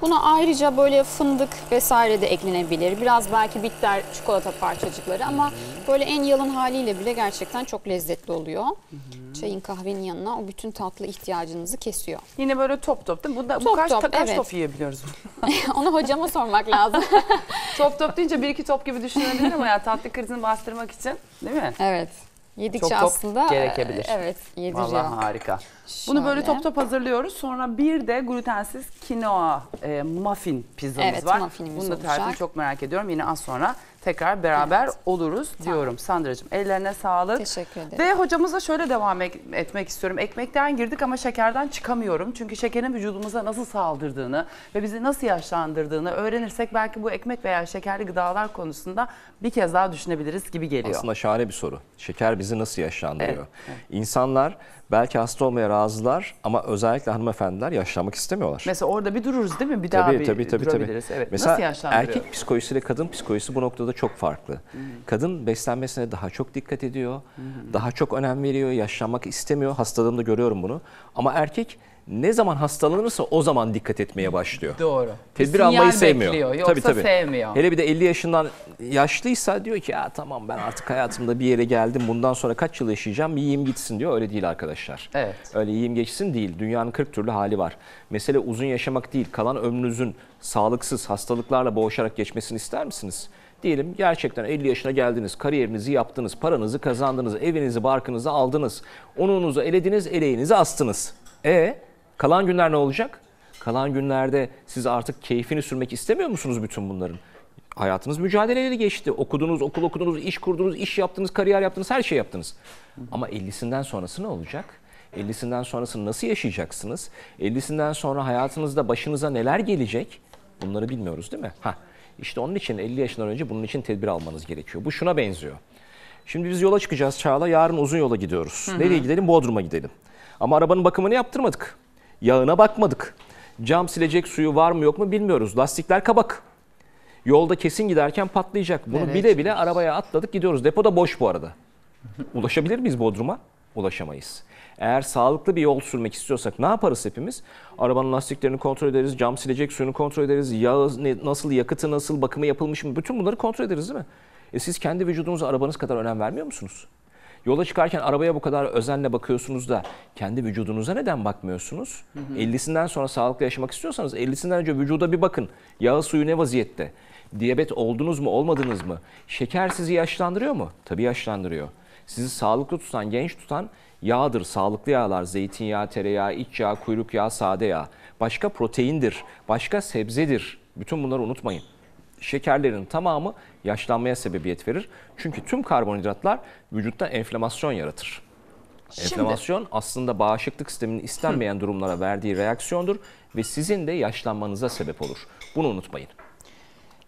Buna ayrıca böyle fındık vesaire de eklenebilir. Biraz belki bitter çikolata parçacıkları ama böyle en yalın haliyle bile gerçekten çok lezzetli oluyor. Hı-hı. Çayın kahvenin yanına o bütün tatlı ihtiyacınızı kesiyor. Yine böyle top top değil mi? Bunda, top, bu kaç, top, kaç evet. top yiyebiliyoruz? Onu hocama sormak lazım. Top top deyince bir iki top gibi düşünebilir ama ya tatlı krizini bastırmak için değil mi? Evet. Yedikçe çok aslında gerekebilir. Evet, yediriyor. Vallahi harika. Şöyle. Bunu böyle top top hazırlıyoruz. Sonra bir de glutensiz kinoa e, muffin pizzamız evet, var. Muffinimiz Bunu da tarifini çok merak ediyorum. Yine az sonra tekrar beraber evet. oluruz tamam. diyorum. Sandra'cığım ellerine sağlık. Teşekkür ederim. Ve hocamızla şöyle devam etmek istiyorum. Ekmekten girdik ama şekerden çıkamıyorum. Çünkü şekerin vücudumuza nasıl saldırdığını ve bizi nasıl yaşlandırdığını öğrenirsek belki bu ekmek veya şekerli gıdalar konusunda bir kez daha düşünebiliriz gibi geliyor. Aslında şahane bir soru. Şeker bizi nasıl yaşlandırıyor? Evet, evet. İnsanlar belki hasta olmaya razılar ama özellikle hanımefendiler yaşlanmak istemiyorlar. Mesela orada bir dururuz değil mi? Bir tabii, daha bir tabii, tabii, durabiliriz. Tabii. Evet. Mesela nasıl yaşlandırıyor? Erkek psikolojisiyle kadın psikolojisi bu noktada çok farklı. Hmm. Kadın beslenmesine daha çok dikkat ediyor, hmm. daha çok önem veriyor, yaşlanmak istemiyor. Hastalığımda görüyorum bunu. Ama erkek ne zaman hastalanırsa o zaman dikkat etmeye başlıyor. Doğru. Tedbir sinyal almayı sevmiyor. Bekliyor, yoksa tabii, tabii. sevmiyor. Hele bir de elli yaşından yaşlıysa diyor ki ya tamam ben artık hayatımda bir yere geldim. Bundan sonra kaç yıl yaşayacağım? Yiyeyim gitsin diyor. Öyle değil arkadaşlar. Evet. Öyle yiyeyim geçsin değil. Dünyanın kırk türlü hali var. Mesele uzun yaşamak değil. Kalan ömrünüzün sağlıksız hastalıklarla boğuşarak geçmesini ister misiniz? Diyelim gerçekten elli yaşına geldiniz, kariyerinizi yaptınız, paranızı kazandınız, evinizi barkınızı aldınız, onunuzu elediniz, eleğinizi astınız. E kalan günler ne olacak? Kalan günlerde siz artık keyfini sürmek istemiyor musunuz bütün bunların? Hayatınız mücadeleyle geçti. Okudunuz, okul okudunuz, iş kurdunuz, iş yaptınız, kariyer yaptınız, her şey yaptınız. Ama ellisinden sonrası ne olacak? ellisinden sonrasını nasıl yaşayacaksınız? ellisinden sonra hayatınızda başınıza neler gelecek? Bunları bilmiyoruz değil mi? Hah. İşte onun için elli yaşından önce bunun için tedbir almanız gerekiyor. Bu şuna benziyor. Şimdi biz yola çıkacağız Çağla. Yarın uzun yola gidiyoruz. Hı hı. Nereye gidelim? Bodrum'a gidelim. Ama arabanın bakımını yaptırmadık. Yağına bakmadık. Cam silecek suyu var mı yok mu bilmiyoruz. Lastikler kabak. Yolda kesin giderken patlayacak. Bunu evet. bile bile arabaya atladık gidiyoruz. Depo da boş bu arada. Ulaşabilir miyiz Bodrum'a? Ulaşamayız. Eğer sağlıklı bir yol sürmek istiyorsak ne yaparız hepimiz? Arabanın lastiklerini kontrol ederiz, cam silecek suyunu kontrol ederiz, yağı nasıl, yakıtı nasıl, bakımı yapılmış mı? Bütün bunları kontrol ederiz değil mi? E siz kendi vücudunuza arabanız kadar önem vermiyor musunuz? Yola çıkarken arabaya bu kadar özenle bakıyorsunuz da kendi vücudunuza neden bakmıyorsunuz? Hı hı. ellisinden sonra sağlıklı yaşamak istiyorsanız ellisinden önce vücuda bir bakın. Yağı suyu ne vaziyette? Diyabet oldunuz mu, olmadınız mı? Şeker sizi yaşlandırıyor mu? Tabii yaşlandırıyor. Sizi sağlıklı tutan, genç tutan yağdır, sağlıklı yağlar, zeytinyağı, tereyağı, iç yağ, kuyruk yağı, sade yağ. Başka proteindir, başka sebzedir. Bütün bunları unutmayın. Şekerlerin tamamı yaşlanmaya sebebiyet verir. Çünkü tüm karbonhidratlar vücutta enflamasyon yaratır. Şimdi. Enflamasyon aslında bağışıklık sisteminin istenmeyen Hı. durumlara verdiği reaksiyondur ve sizin de yaşlanmanıza sebep olur. Bunu unutmayın.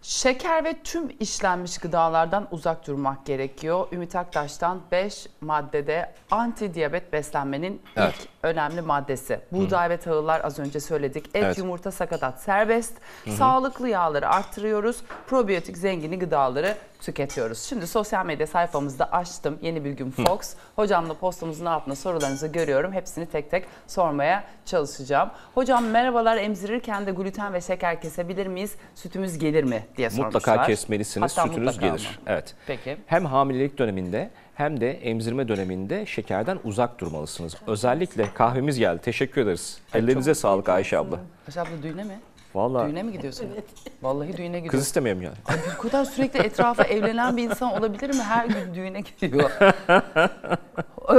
Şeker ve tüm işlenmiş gıdalardan uzak durmak gerekiyor. Ümit Aktaş'tan beş maddede anti-diyabet beslenmenin evet. ilk önemli maddesi. Buğday ve tahıllar az önce söyledik. Et, evet. yumurta, sakatat serbest. Hı -hı. Sağlıklı yağları arttırıyoruz. Probiyotik zengini gıdaları tüketiyoruz. Şimdi sosyal medya sayfamızda açtım. Yeni bir gün Fox. Hı. Hocamla postumuzun altına sorularınızı görüyorum. Hepsini tek tek sormaya çalışacağım. Hocam merhabalar, emzirirken de gluten ve şeker kesebilir miyiz? Sütümüz gelir mi? Diye sormuşlar. Mutlaka kesmelisiniz. Hatta sütünüz gelir. Mı? Evet. Peki. Hem hamilelik döneminde hem de emzirme döneminde şekerden uzak durmalısınız. Evet. Özellikle kahvemiz geldi. Teşekkür ederiz. Evet, ellerinize sağlık Ayşe abla. Ayşe abla düğüne mi? Vallahi. Düğüne mi gidiyorsun? Evet. Vallahi düğüne gidiyorsun. Kız istemeyeyim yani. Ay, bu kadar sürekli etrafa evlenen bir insan olabilir mi? Her gün düğüne gidiyor.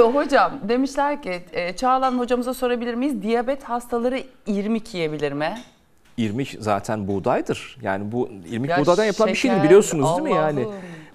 Hocam demişler ki Çağlan hocamıza sorabilir miyiz? Diyabet hastaları irmik yiyebilir mi? İrmik zaten buğdaydır. Yani bu irmik ya buğdaydan yapılan şeker, bir şeydir biliyorsunuz Allah'ım. Değil mi yani?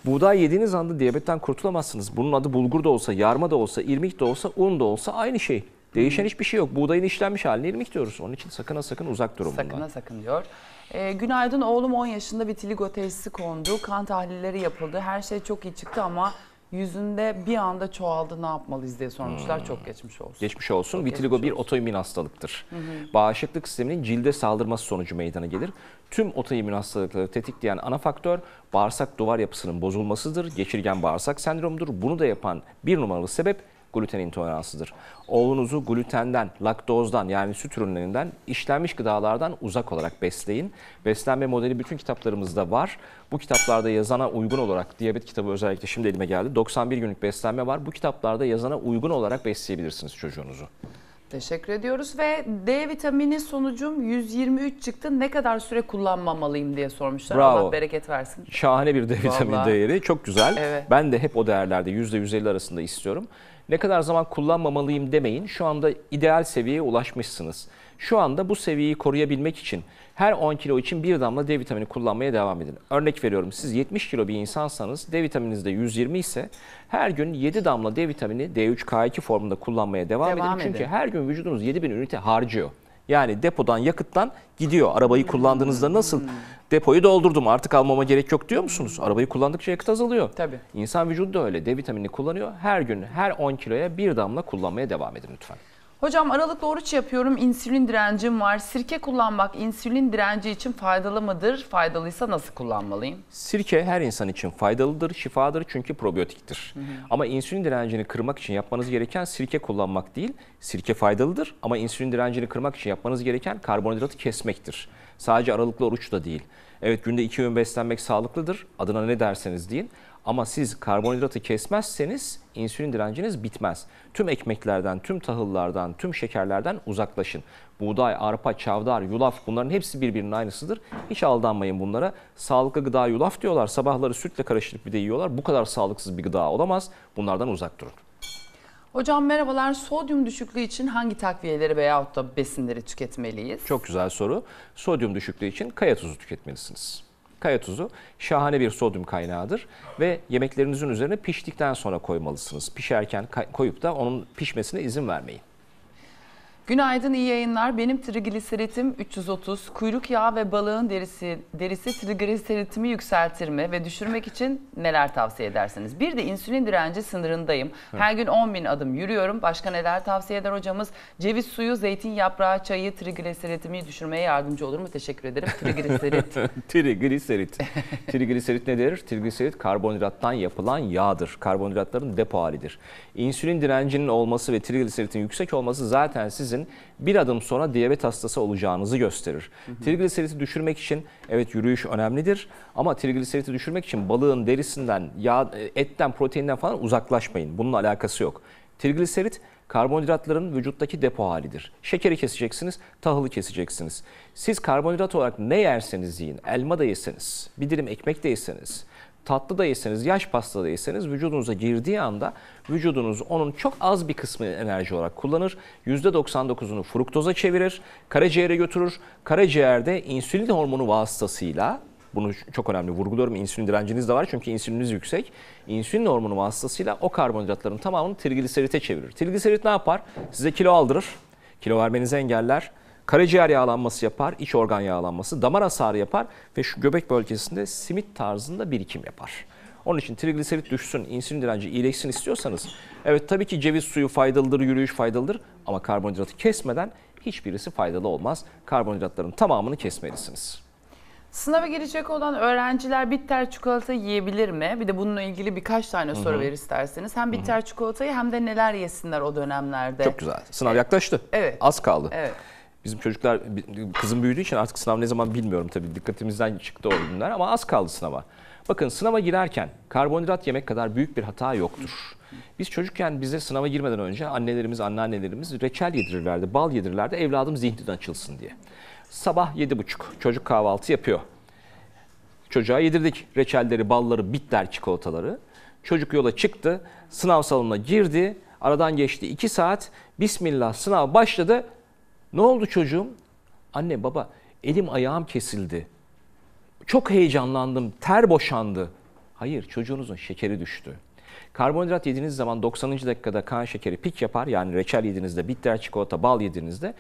Buğday yediğiniz anda diyabetten kurtulamazsınız. Bunun adı bulgur da olsa, yarma da olsa, irmik de olsa, un da olsa aynı şey. Değişen hiçbir şey yok. Buğdayın işlenmiş haline irmik diyoruz. Onun için sakın ha sakın uzak durun bundan. Sakın ha sakın diyor. Ee, günaydın oğlum on yaşında vitiligo teşhisi kondu. Kan tahlilleri yapıldı. Her şey çok iyi çıktı ama yüzünde bir anda çoğaldı, ne yapmalıyız diye sormuşlar. Hmm. Çok geçmiş olsun. Geçmiş olsun. Çok vitiligo geçmiş bir olsun. Otoimmün hastalıktır. Hı hı. Bağışıklık sisteminin cilde saldırması sonucu meydana gelir. Tüm otoimmün hastalıkları tetikleyen ana faktör bağırsak duvar yapısının bozulmasıdır. Geçirgen bağırsak sendromudur. Bunu da yapan bir numaralı sebep gluten intoleransıdır. Oğlunuzu glutenden, laktozdan yani süt ürünlerinden, işlenmiş gıdalardan uzak olarak besleyin. Beslenme modeli bütün kitaplarımızda var. Bu kitaplarda yazana uygun olarak, diyabet kitabı özellikle şimdi elime geldi. doksan bir günlük beslenme var. Bu kitaplarda yazana uygun olarak besleyebilirsiniz çocuğunuzu. Teşekkür ediyoruz ve D vitamini sonucum yüz yirmi üç çıktı. Ne kadar süre kullanmamalıyım diye sormuşlar. Bravo. Allah bereket versin. Şahane bir D vitamini Vallahi. değeri. Çok güzel. Evet. Ben de hep o değerlerde yüzde yüz elli arasında istiyorum. Ne kadar zaman kullanmamalıyım demeyin. Şu anda ideal seviyeye ulaşmışsınız. Şu anda bu seviyeyi koruyabilmek için her on kilo için bir damla D vitamini kullanmaya devam edin. Örnek veriyorum, siz yetmiş kilo bir insansanız, D vitamininiz de yüz yirmi ise her gün yedi damla D vitamini D üç K iki formunda kullanmaya devam, devam edin. edin. Çünkü her gün vücudunuz yedi bin ünite harcıyor. Yani depodan, yakıttan gidiyor. Arabayı kullandığınızda nasıl hmm. depoyu doldurdum artık almama gerek yok diyor musunuz? Arabayı kullandıkça yakıt azalıyor. Tabii. İnsan vücudu da öyle. D vitamini kullanıyor. Her gün her on kiloya bir damla kullanmaya devam edin lütfen. Hocam aralıklı oruç yapıyorum, insülin direncim var. Sirke kullanmak insülin direnci için faydalı mıdır? Faydalıysa nasıl kullanmalıyım? Sirke her insan için faydalıdır, şifadır çünkü probiyotiktir. Hı hı. Ama insülin direncini kırmak için yapmanız gereken sirke kullanmak değil. Sirke faydalıdır ama insülin direncini kırmak için yapmanız gereken karbonhidratı kesmektir. Sadece aralıklı oruç da değil. Evet, günde iki öğün beslenmek sağlıklıdır. Adına ne derseniz deyin. Ama siz karbonhidratı kesmezseniz insülin direnciniz bitmez. Tüm ekmeklerden, tüm tahıllardan, tüm şekerlerden uzaklaşın. Buğday, arpa, çavdar, yulaf bunların hepsi birbirinin aynısıdır. Hiç aldanmayın bunlara. Sağlıklı gıda yulaf diyorlar. Sabahları sütle karıştırıp bir de yiyorlar. Bu kadar sağlıksız bir gıda olamaz. Bunlardan uzak durun. Hocam merhabalar. Sodyum düşüklüğü için hangi takviyeleri veyahut da besinleri tüketmeliyiz? Çok güzel soru. Sodyum düşüklüğü için kaya tuzu tüketmelisiniz. Kaya tuzu şahane bir sodyum kaynağıdır ve yemeklerinizin üzerine piştikten sonra koymalısınız. Pişerken koyup da onun pişmesine izin vermeyin. Günaydın, iyi yayınlar. Benim trigliseritim üç yüz otuz. Kuyruk yağı ve balığın derisi, derisi trigliseritimi yükseltir mi ve düşürmek için neler tavsiye edersiniz? Bir de insülin direnci sınırındayım. Her gün on bin adım yürüyorum. Başka neler tavsiye eder hocamız? Ceviz suyu, zeytin yaprağı çayı trigliseritimi düşürmeye yardımcı olur mu? Teşekkür ederim. Trigliserit. Trigliserit. Trigliserit nedir? Trigliserit karbonhidrattan yapılan yağdır. Karbonhidratların depo halidir. İnsülin direncinin olması ve trigliseritin yüksek olması zaten sizin bir adım sonra diyabet hastası olacağınızı gösterir. Hı hı. Trigliseriti düşürmek için evet yürüyüş önemlidir ama trigliseriti düşürmek için balığın derisinden, yağ, etten, proteinden falan uzaklaşmayın. Bununla alakası yok. Trigliserit karbonhidratların vücuttaki depo halidir. Şekeri keseceksiniz, tahılı keseceksiniz. Siz karbonhidrat olarak ne yerseniz yiyin, elma da yeseniz, bir dilim ekmek de yeseniz, tatlı da yeseniz, yaş pasta da yeseniz vücudunuza girdiği anda vücudunuz onun çok az bir kısmını enerji olarak kullanır. yüzde doksan dokuzunu fruktoza çevirir, karaciğere götürür. Karaciğerde insülin hormonu vasıtasıyla, bunu çok önemli vurguluyorum, insülin direnciniz de var çünkü insülininiz yüksek. İnsülin hormonu vasıtasıyla o karbonhidratların tamamını trigliserite çevirir. Trigliserit ne yapar? Size kilo aldırır, kilo vermenizi engeller. Karaciğer yağlanması yapar, iç organ yağlanması, damar hasarı yapar ve şu göbek bölgesinde simit tarzında birikim yapar. Onun için trigliserit düşsün, insülin direnci iyileşsin istiyorsanız, evet tabii ki ceviz suyu faydalıdır, yürüyüş faydalıdır ama karbonhidratı kesmeden hiçbirisi faydalı olmaz. Karbonhidratların tamamını kesmelisiniz. Sınava girecek olan öğrenciler bitter çikolata yiyebilir mi? Bir de bununla ilgili birkaç tane soru Hı-hı. ver isterseniz. Hem bitter Hı-hı. çikolatayı hem de neler yesinler o dönemlerde. Çok güzel. Sınav yaklaştı. Evet. Az kaldı. Evet. Bizim çocuklar, kızım büyüdüğü için artık sınav ne zaman bilmiyorum tabii, dikkatimizden çıktı o günler ama az kaldı sınava. Bakın sınava girerken karbonhidrat yemek kadar büyük bir hata yoktur. Biz çocukken bize sınava girmeden önce annelerimiz, anneannelerimiz reçel yedirirlerdi, bal yedirirlerdi evladım zihninden açılsın diye. Sabah yedi buçuk çocuk kahvaltı yapıyor. Çocuğa yedirdik reçelleri, balları, bitter çikolataları. Çocuk yola çıktı, sınav salonuna girdi, aradan geçti iki saat, bismillah sınav başladı. Ne oldu çocuğum? Anne baba elim ayağım kesildi. Çok heyecanlandım, ter boşandı. Hayır, çocuğunuzun şekeri düştü. Karbonhidrat yediğiniz zaman doksanıncı dakikada kan şekeri pik yapar. Yani reçel yediğinizde, bitter çikolata, bal yediğinizde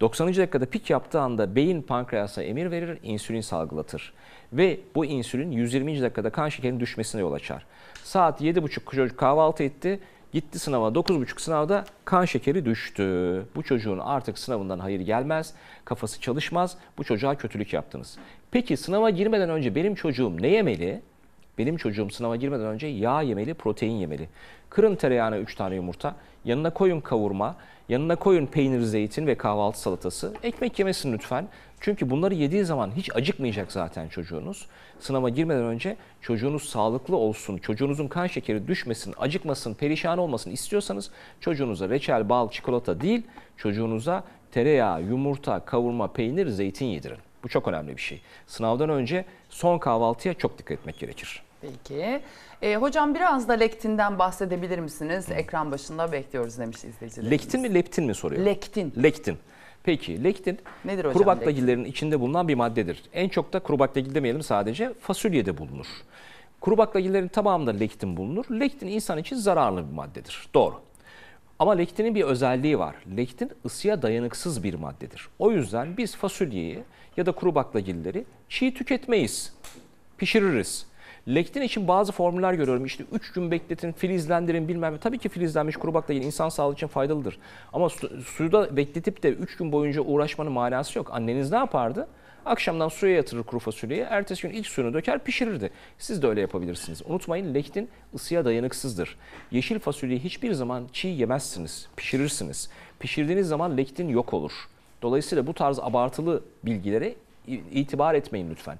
doksanıncı dakikada pik yaptığı anda beyin pankreasa emir verir, insülin salgılatır. Ve bu insülin yüz yirminci dakikada kan şekerinin düşmesine yol açar. Saat yedi buçuk çocuk kahvaltı etti. Gitti sınava, dokuz buçuk sınavda kan şekeri düştü. Bu çocuğun artık sınavından hayır gelmez, kafası çalışmaz, bu çocuğa kötülük yaptınız. Peki sınava girmeden önce benim çocuğum ne yemeli? Benim çocuğum sınava girmeden önce yağ yemeli, protein yemeli. Kırın tereyağına üç tane yumurta, yanına koyun kavurma, yanına koyun peynir, zeytin ve kahvaltı salatası. Ekmek yemesin lütfen. Çünkü bunları yediği zaman hiç acıkmayacak zaten çocuğunuz. Sınava girmeden önce çocuğunuz sağlıklı olsun, çocuğunuzun kan şekeri düşmesin, acıkmasın, perişan olmasın istiyorsanız çocuğunuza reçel, bal, çikolata değil, çocuğunuza tereyağı, yumurta, kavurma, peynir, zeytin yedirin. Bu çok önemli bir şey. Sınavdan önce son kahvaltıya çok dikkat etmek gerekir. Peki. E, hocam biraz da lektinden bahsedebilir misiniz? Hı. Ekran başında bekliyoruz demiş izleyicilerimiz. Lektin mi leptin mi soruyor? Lektin. Lektin. Peki lektin nedir hocam? Kuru baklagillerin içinde bulunan bir maddedir. En çok da kuru baklagil demeyelim sadece, fasulyede bulunur. Kuru baklagillerin tamamında lektin bulunur. Lektin insan için zararlı bir maddedir. Doğru. Ama lektinin bir özelliği var. Lektin ısıya dayanıksız bir maddedir. O yüzden biz fasulyeyi ya da kuru baklagilleri çiğ tüketmeyiz. Pişiririz. Lektin için bazı formüller görüyorum. İşte üç gün bekletin, filizlendirin bilmem ne. Tabii ki filizlenmiş kuru baklagil insan sağlığı için faydalıdır. Ama su, suda bekletip de üç gün boyunca uğraşmanın manası yok. Anneniz ne yapardı? Akşamdan suya yatırır kuru fasulyeyi. Ertesi gün ilk suyunu döker pişirirdi. Siz de öyle yapabilirsiniz. Unutmayın lektin ısıya dayanıksızdır. Yeşil fasulyeyi hiçbir zaman çiğ yemezsiniz. Pişirirsiniz. Pişirdiğiniz zaman lektin yok olur. Dolayısıyla bu tarz abartılı bilgilere itibar etmeyin lütfen.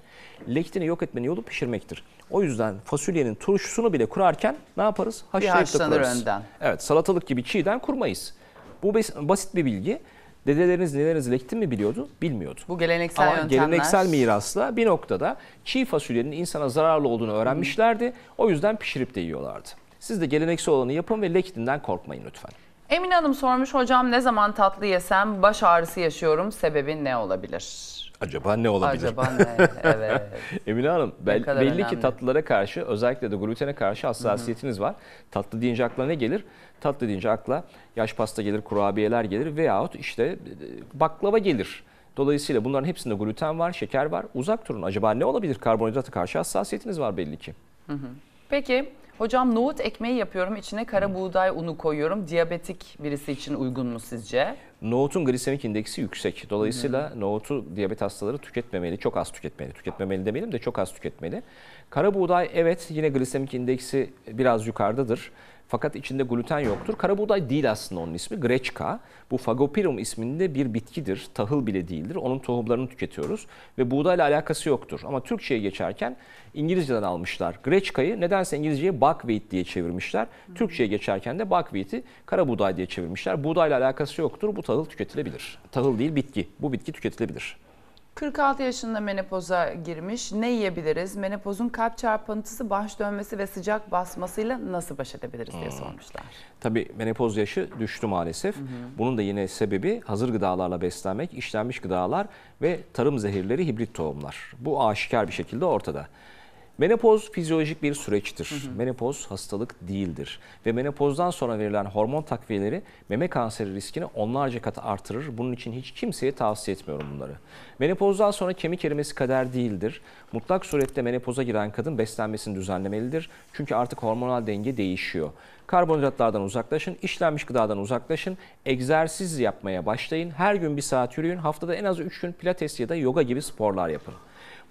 Lektini yok etmenin yolu pişirmektir. O yüzden fasulyenin turşusunu bile kurarken ne yaparız? Haşlayıp da kurarız. Önden. Evet, salatalık gibi çiğden kurmayız. Bu basit bir bilgi. Dedeleriniz, neleriniz lektin mi biliyordu? Bilmiyordu. Bu geleneksel Ama yöntemler. Geleneksel mirasla bir noktada çiğ fasulyenin insana zararlı olduğunu öğrenmişlerdi. O yüzden pişirip de yiyorlardı. Siz de geleneksel olanı yapın ve lektinden korkmayın lütfen. Emine Hanım sormuş, hocam ne zaman tatlı yesem baş ağrısı yaşıyorum, sebebi ne olabilir? Acaba ne olabilir? Acaba ne? Evet. Emine Hanım, bel, belli önemli. Ki tatlılara karşı, özellikle de glutene karşı hassasiyetiniz Hı -hı. var. Tatlı deyince akla ne gelir? Tatlı deyince akla yaş pasta gelir, kurabiyeler gelir veyahut işte baklava gelir. Dolayısıyla bunların hepsinde gluten var, şeker var. Uzak durun. Acaba ne olabilir? Karbonhidrata karşı hassasiyetiniz var belli ki. Hı -hı. Peki, hocam nohut ekmeği yapıyorum, içine kara buğday unu koyuyorum. Diyabetik birisi için uygun mu sizce? Nohutun glisemik indeksi yüksek. Dolayısıyla hmm. nohutu diyabet hastaları tüketmemeli, çok az tüketmeli. Tüketmemeli demeyelim de çok az tüketmeli. Kara buğday evet yine glisemik indeksi biraz yukarıdadır. Fakat içinde gluten yoktur. Kara buğday değil aslında onun ismi. Greçka. Bu Fagopyrum isminde bir bitkidir. Tahıl bile değildir. Onun tohumlarını tüketiyoruz. Ve buğdayla alakası yoktur. Ama Türkçe'ye geçerken İngilizceden almışlar. Greçka'yı nedense İngilizceye buckwheat diye çevirmişler. Hmm. Türkçe'ye geçerken de buckwheat'i kara buğday diye çevirmişler. Buğdayla alakası yoktur. Bu tahıl tüketilebilir. Tahıl değil bitki. Bu bitki tüketilebilir. kırk altı yaşında menopoza girmiş. Ne yiyebiliriz? Menopozun kalp çarpıntısı, baş dönmesi ve sıcak basmasıyla nasıl baş edebiliriz diye hmm. sormuşlar. Tabii menopoz yaşı düştü maalesef. Hı hı. Bunun da yine sebebi hazır gıdalarla beslenmek, işlenmiş gıdalar ve tarım zehirleri, hibrit tohumlar. Bu aşikar bir şekilde ortada. Menopoz fizyolojik bir süreçtir. Hı hı. Menopoz hastalık değildir. Ve menopozdan sonra verilen hormon takviyeleri meme kanseri riskini onlarca kat artırır. Bunun için hiç kimseye tavsiye etmiyorum bunları. Menopozdan sonra kemik erimesi kader değildir. Mutlak surette menopoza giren kadın beslenmesini düzenlemelidir. Çünkü artık hormonal denge değişiyor. Karbonhidratlardan uzaklaşın, işlenmiş gıdadan uzaklaşın, egzersiz yapmaya başlayın. Her gün bir saat yürüyün, haftada en az üç gün pilates ya da yoga gibi sporlar yapın.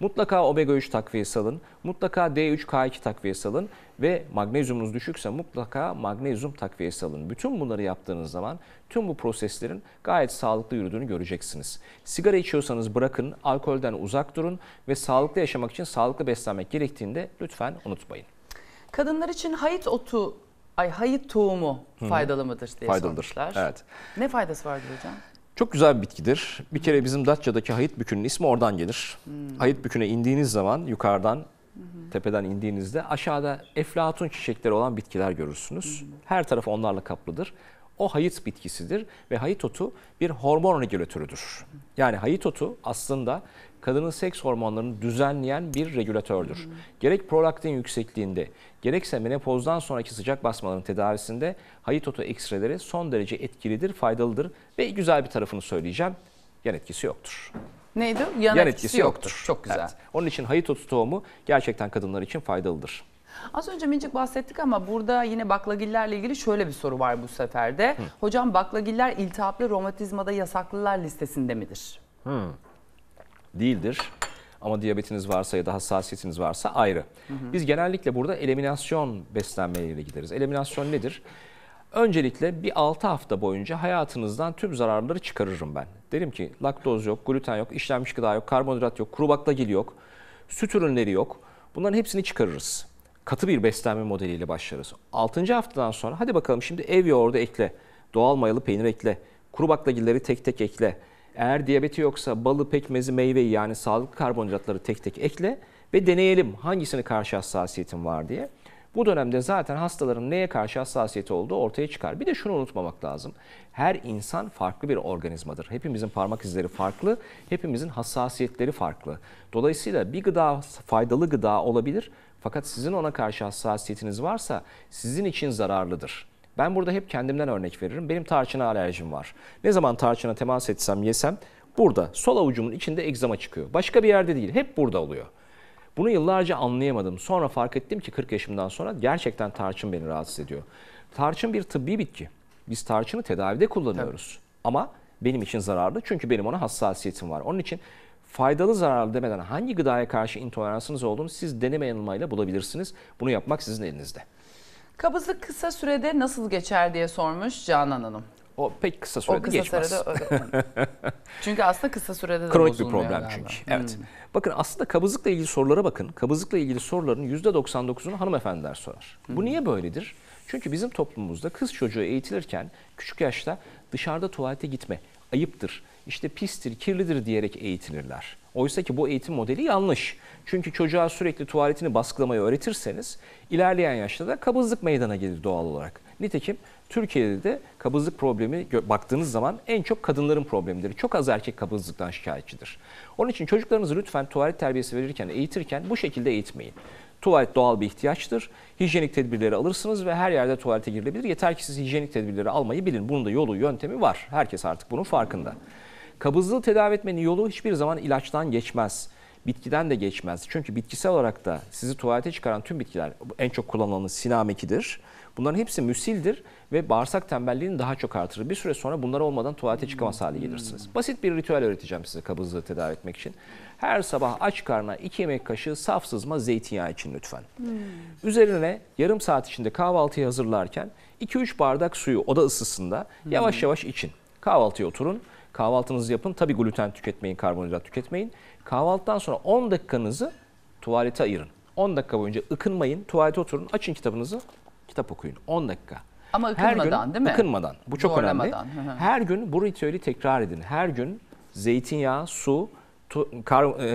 Mutlaka omega üç takviyesi alın, mutlaka D üç K iki takviyesi alın ve magnezyumunuz düşükse mutlaka magnezyum takviyesi alın. Bütün bunları yaptığınız zaman tüm bu proseslerin gayet sağlıklı yürüdüğünü göreceksiniz. Sigara içiyorsanız bırakın, alkolden uzak durun ve sağlıklı yaşamak için sağlıklı beslenmek gerektiğini de lütfen unutmayın. Kadınlar için hayıt otu, ay hayıt tohumu faydalı mıdır diye Faydalıdır. sormuşlar. Evet. Ne faydası vardır hocam? Çok güzel bir bitkidir. Bir kere bizim Datça'daki hayıt bükünün ismi oradan gelir. Hmm. Hayıt büküne indiğiniz zaman yukarıdan, hmm. tepeden indiğinizde aşağıda eflatun çiçekleri olan bitkiler görürsünüz. Hmm. Her taraf onlarla kaplıdır. O hayıt bitkisidir ve hayıt otu bir hormon regülatörüdür. Yani hayıt otu aslında kadının seks hormonlarını düzenleyen bir regülatördür. Hmm. Gerek prolaktin yüksekliğinde, gerekse menopozdan sonraki sıcak basmaların tedavisinde hayıt otu ekstreleri son derece etkilidir, faydalıdır ve güzel bir tarafını söyleyeceğim. Yan etkisi yoktur. Neydi? Yan, Yan etkisi, etkisi yoktur. yoktur. Çok güzel. Evet. Onun için hayıt otu tohumu gerçekten kadınlar için faydalıdır. Az önce minicik bahsettik ama burada yine baklagillerle ilgili şöyle bir soru var bu sefer de. Hı. Hocam baklagiller iltihaplı romatizmada yasaklılar listesinde midir? Hı. Değildir. Ama diyabetiniz varsa ya da hassasiyetiniz varsa ayrı. Hı hı. Biz genellikle burada eliminasyon beslenmeleriyle gideriz. Eliminasyon nedir? Öncelikle bir altı hafta boyunca hayatınızdan tüm zararları çıkarırım ben. Derim ki laktoz yok, gluten yok, işlenmiş gıda yok, karbonhidrat yok, kuru baklagil yok, süt ürünleri yok. Bunların hepsini çıkarırız. Katı bir beslenme modeliyle başlarız. altıncı haftadan sonra hadi bakalım şimdi ev yoğurdu ekle, doğal mayalı peynir ekle, kuru baklagilleri tek tek ekle. Eğer diyabeti yoksa balı, pekmezi, meyveyi yani sağlıklı karbonhidratları tek tek ekle ve deneyelim hangisine karşı hassasiyetim var diye. Bu dönemde zaten hastaların neye karşı hassasiyeti olduğu ortaya çıkar. Bir de şunu unutmamak lazım. Her insan farklı bir organizmadır. Hepimizin parmak izleri farklı, hepimizin hassasiyetleri farklı. Dolayısıyla bir gıda faydalı gıda olabilir fakat sizin ona karşı hassasiyetiniz varsa sizin için zararlıdır. Ben burada hep kendimden örnek veririm. Benim tarçına alerjim var. Ne zaman tarçına temas etsem, yesem burada sol avucumun içinde egzama çıkıyor. Başka bir yerde değil, hep burada oluyor. Bunu yıllarca anlayamadım. Sonra fark ettim ki kırk yaşımdan sonra gerçekten tarçın beni rahatsız ediyor. Tarçın bir tıbbi bitki. Biz tarçını tedavide kullanıyoruz. Tabii. Ama benim için zararlı çünkü benim ona hassasiyetim var. Onun için faydalı zararlı demeden hangi gıdaya karşı intoleransınız olduğunu siz deneme yanılmayla bulabilirsiniz. Bunu yapmak sizin elinizde. Kabızlık kısa sürede nasıl geçer diye sormuş Canan Hanım. O pek kısa sürede kısa geçmez. Sürede, çünkü aslında kısa sürede de kronik bir problem galiba. Çünkü. Evet. Hmm. Bakın aslında kabızlıkla ilgili sorulara bakın. Kabızlıkla ilgili soruların yüzde doksan dokuzunu hanımefendiler sorar. Hmm. Bu niye böyledir? Çünkü bizim toplumumuzda kız çocuğu eğitilirken küçük yaşta dışarıda tuvalete gitme ayıptır, işte pistir, kirlidir diyerek eğitilirler. Oysa ki bu eğitim modeli yanlış. Çünkü çocuğa sürekli tuvaletini baskılamayı öğretirseniz ilerleyen yaşta da kabızlık meydana gelir doğal olarak. Nitekim Türkiye'de de kabızlık problemi baktığınız zaman en çok kadınların problemidir. Çok az erkek kabızlıktan şikayetçidir. Onun için çocuklarınızı lütfen tuvalet terbiyesi verirken, eğitirken bu şekilde eğitmeyin. Tuvalet doğal bir ihtiyaçtır. Hijyenik tedbirleri alırsınız ve her yerde tuvalete girilebilir. Yeter ki siz hijyenik tedbirleri almayı bilin. Bunun da yolu, yöntemi var. Herkes artık bunun farkında. Kabızlığı tedavi etmenin yolu hiçbir zaman ilaçtan geçmez. Bitkiden de geçmez. Çünkü bitkisel olarak da sizi tuvalete çıkaran tüm bitkiler, en çok kullanılanı sinamekidir. Bunların hepsi müsildir ve bağırsak tembelliğini daha çok artırır. Bir süre sonra bunlar olmadan tuvalete çıkamaz hale gelirsiniz. Basit bir ritüel öğreteceğim size kabızlığı tedavi etmek için. Her sabah aç karnına iki yemek kaşığı saf sızma zeytinyağı için lütfen. Hmm. Üzerine yarım saat içinde kahvaltıyı hazırlarken iki üç bardak suyu oda ısısında yavaş yavaş için. Kahvaltıya oturun. Kahvaltınızı yapın. Tabii gluten tüketmeyin, karbonhidrat tüketmeyin. Kahvaltıdan sonra on dakikanızı tuvalete ayırın. on dakika boyunca ıkınmayın, tuvalete oturun, açın kitabınızı, kitap okuyun. on dakika. Ama ıkınmadan her gün, değil mi? Ikınmadan. Bu çok önemli. Her gün bu ritüeli tekrar edin. Her gün zeytinyağı, su,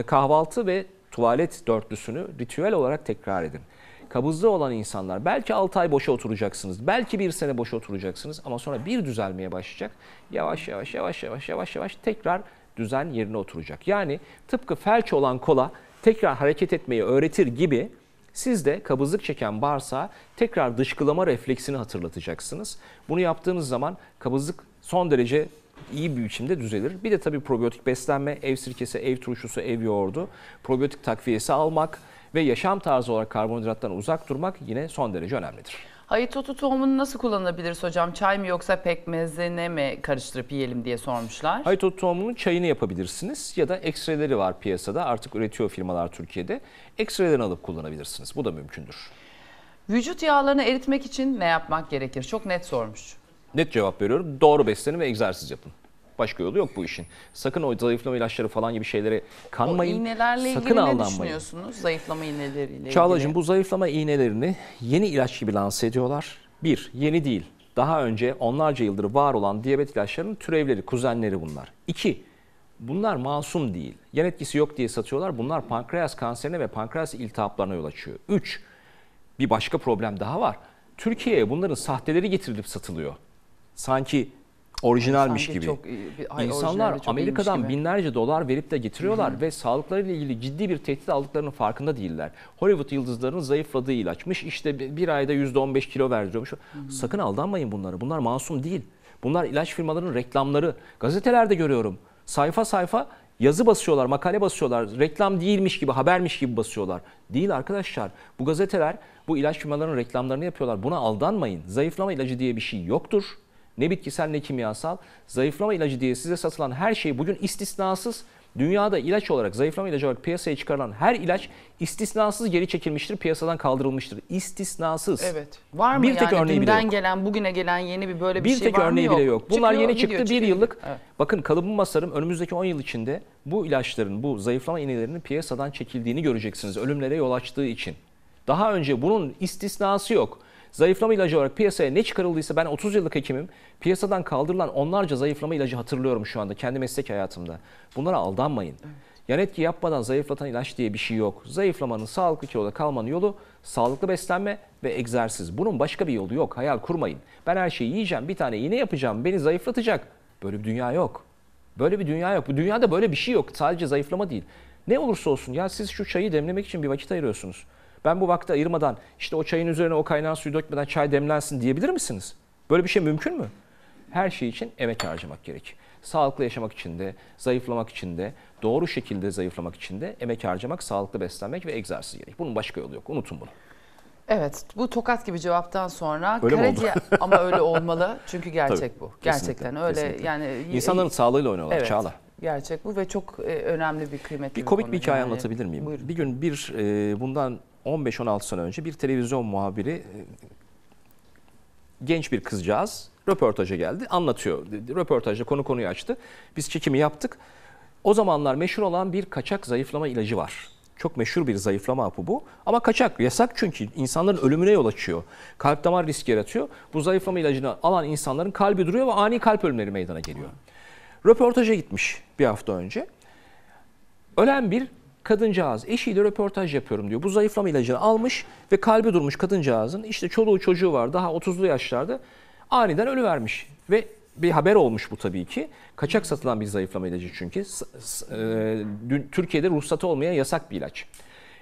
kahvaltı ve tuvalet dörtlüsünü ritüel olarak tekrar edin. Kabızlığı olan insanlar belki altı ay boşa oturacaksınız, belki bir sene boşa oturacaksınız ama sonra bir düzelmeye başlayacak. Yavaş yavaş yavaş yavaş yavaş yavaş tekrar düzen yerine oturacak. Yani tıpkı felç olan kola tekrar hareket etmeyi öğretir gibi siz de kabızlık çeken bağırsağa tekrar dışkılama refleksini hatırlatacaksınız. Bunu yaptığınız zaman kabızlık son derece iyi bir biçimde düzelir. Bir de tabii probiyotik beslenme, ev sirkesi, ev turşusu, ev yoğurdu, probiyotik takviyesi almak ve yaşam tarzı olarak karbonhidrattan uzak durmak yine son derece önemlidir. Haytotu tohumunu nasıl kullanabiliriz hocam? Çay mı yoksa pekmezine mi karıştırıp yiyelim diye sormuşlar. Haytotu tohumunun çayını yapabilirsiniz ya da ekstreleri var piyasada. Artık üretiyor firmalar Türkiye'de. Ekstrelerini alıp kullanabilirsiniz. Bu da mümkündür. Vücut yağlarını eritmek için ne yapmak gerekir? Çok net sormuş. Net cevap veriyorum. Doğru beslenin ve egzersiz yapın. Başka yolu yok bu işin. Sakın o zayıflama ilaçları falan gibi şeylere kanmayın. O iğnelerle ilgili sakın ne aldanmayın. Düşünüyorsunuz zayıflama iğneleriyle ilgili? Çağlacığım, bu zayıflama iğnelerini yeni ilaç gibi lanse ediyorlar. Bir, yeni değil. Daha önce onlarca yıldır var olan diyabet ilaçlarının türevleri, kuzenleri bunlar. İki, bunlar masum değil. Yan etkisi yok diye satıyorlar. Bunlar pankreas kanserine ve pankreas iltihaplarına yol açıyor. Üç, bir başka problem daha var. Türkiye'ye bunların sahteleri getirilip satılıyor. Sanki orijinalmiş gibi. Çok, ay, İnsanlar çok Amerika'dan gibi. binlerce dolar verip de getiriyorlar. Hı -hı. Ve sağlıklarıyla ilgili ciddi bir tehdit aldıklarının farkında değiller. Hollywood yıldızlarının zayıfladığı ilaçmış. İşte bir ayda yüzde on beş kilo verdiriyormuş. Hı -hı. Sakın aldanmayın bunları. Bunlar masum değil. Bunlar ilaç firmalarının reklamları. Gazetelerde görüyorum. Sayfa sayfa yazı basıyorlar, makale basıyorlar. Reklam değilmiş gibi, habermiş gibi basıyorlar. Değil arkadaşlar. Bu gazeteler bu ilaç firmalarının reklamlarını yapıyorlar. Buna aldanmayın. Zayıflama ilacı diye bir şey yoktur. Ne bitkisel ne kimyasal. Zayıflama ilacı diye size satılan her şey bugün istisnasız Dünyada ilaç olarak, zayıflama ilacı olarak piyasaya çıkarılan her ilaç istisnasız geri çekilmiştir, piyasadan kaldırılmıştır. İstisnasız. Evet. Var mı bir yani tek örneği dünden bile yok. Gelen, bugüne gelen yeni bir böyle bir, bir şey tek var örneği mı yok? Bile yok. Bunlar çıkıyor, yeni çıktı, bir çıkıyor. Yıllık. Evet. Bakın kalıbım masarım önümüzdeki on yıl içinde bu ilaçların, bu zayıflama iğnelerinin piyasadan çekildiğini göreceksiniz. Ölümlere yol açtığı için. Daha önce bunun istisnası yok. Zayıflama ilacı olarak piyasaya ne çıkarıldıysa ben otuz yıllık hekimim. Piyasadan kaldırılan onlarca zayıflama ilacı hatırlıyorum şu anda kendi meslek hayatımda. Bunlara aldanmayın. Evet. Yan etki yapmadan zayıflatan ilaç diye bir şey yok. Zayıflamanın sağlıklı kiloda kalmanın yolu sağlıklı beslenme ve egzersiz. Bunun başka bir yolu yok. Hayal kurmayın. Ben her şeyi yiyeceğim, bir tane iğne yapacağım, beni zayıflatacak. Böyle bir dünya yok. Böyle bir dünya yok. Bu dünyada böyle bir şey yok. Sadece zayıflama değil. Ne olursa olsun ya siz şu çayı demlemek için bir vakit ayırıyorsunuz. Ben bu vakti ayırmadan işte o çayın üzerine o kaynar suyu dökmeden çay demlensin diyebilir misiniz? Böyle bir şey mümkün mü? Her şey için emek harcamak gerek. Sağlıklı yaşamak için de, zayıflamak için de, doğru şekilde zayıflamak için de emek harcamak, sağlıklı beslenmek ve egzersiz gerek. Bunun başka yolu yok. Unutun bunu. Evet, bu tokat gibi cevaptan sonra öyle karaciğer ama öyle olmalı çünkü gerçek. Tabii, bu. Gerçekten kesinlikle, öyle kesinlikle. Yani insanların sağlığıyla oynuyorlar, evet. Çağla. Gerçek bu ve çok önemli bir kıymetli bir, bir komik bir hikaye yani. Anlatabilir miyim? Buyurun. Bir gün bir e, bundan on beş on altı sene önce bir televizyon muhabiri, genç bir kızcağız röportaja geldi, anlatıyor. Röportajda konu konuyu açtı. Biz çekimi yaptık. O zamanlar meşhur olan bir kaçak zayıflama ilacı var. Çok meşhur bir zayıflama hapı bu. Ama kaçak, yasak çünkü insanların ölümüne yol açıyor. Kalp damar riski yaratıyor. Bu zayıflama ilacını alan insanların kalbi duruyor ve ani kalp ölümleri meydana geliyor. Röportaja gitmiş bir hafta önce. Ölen bir kadıncağız, eşiyle röportaj yapıyorum diyor. Bu zayıflama ilacını almış ve kalbi durmuş kadıncağızın. İşte çoluğu çocuğu var, daha otuzlu yaşlarda, aniden ölüvermiş. Ve bir haber olmuş bu tabii ki. Kaçak satılan bir zayıflama ilacı çünkü. Türkiye'de ruhsatı olmayan yasak bir ilaç.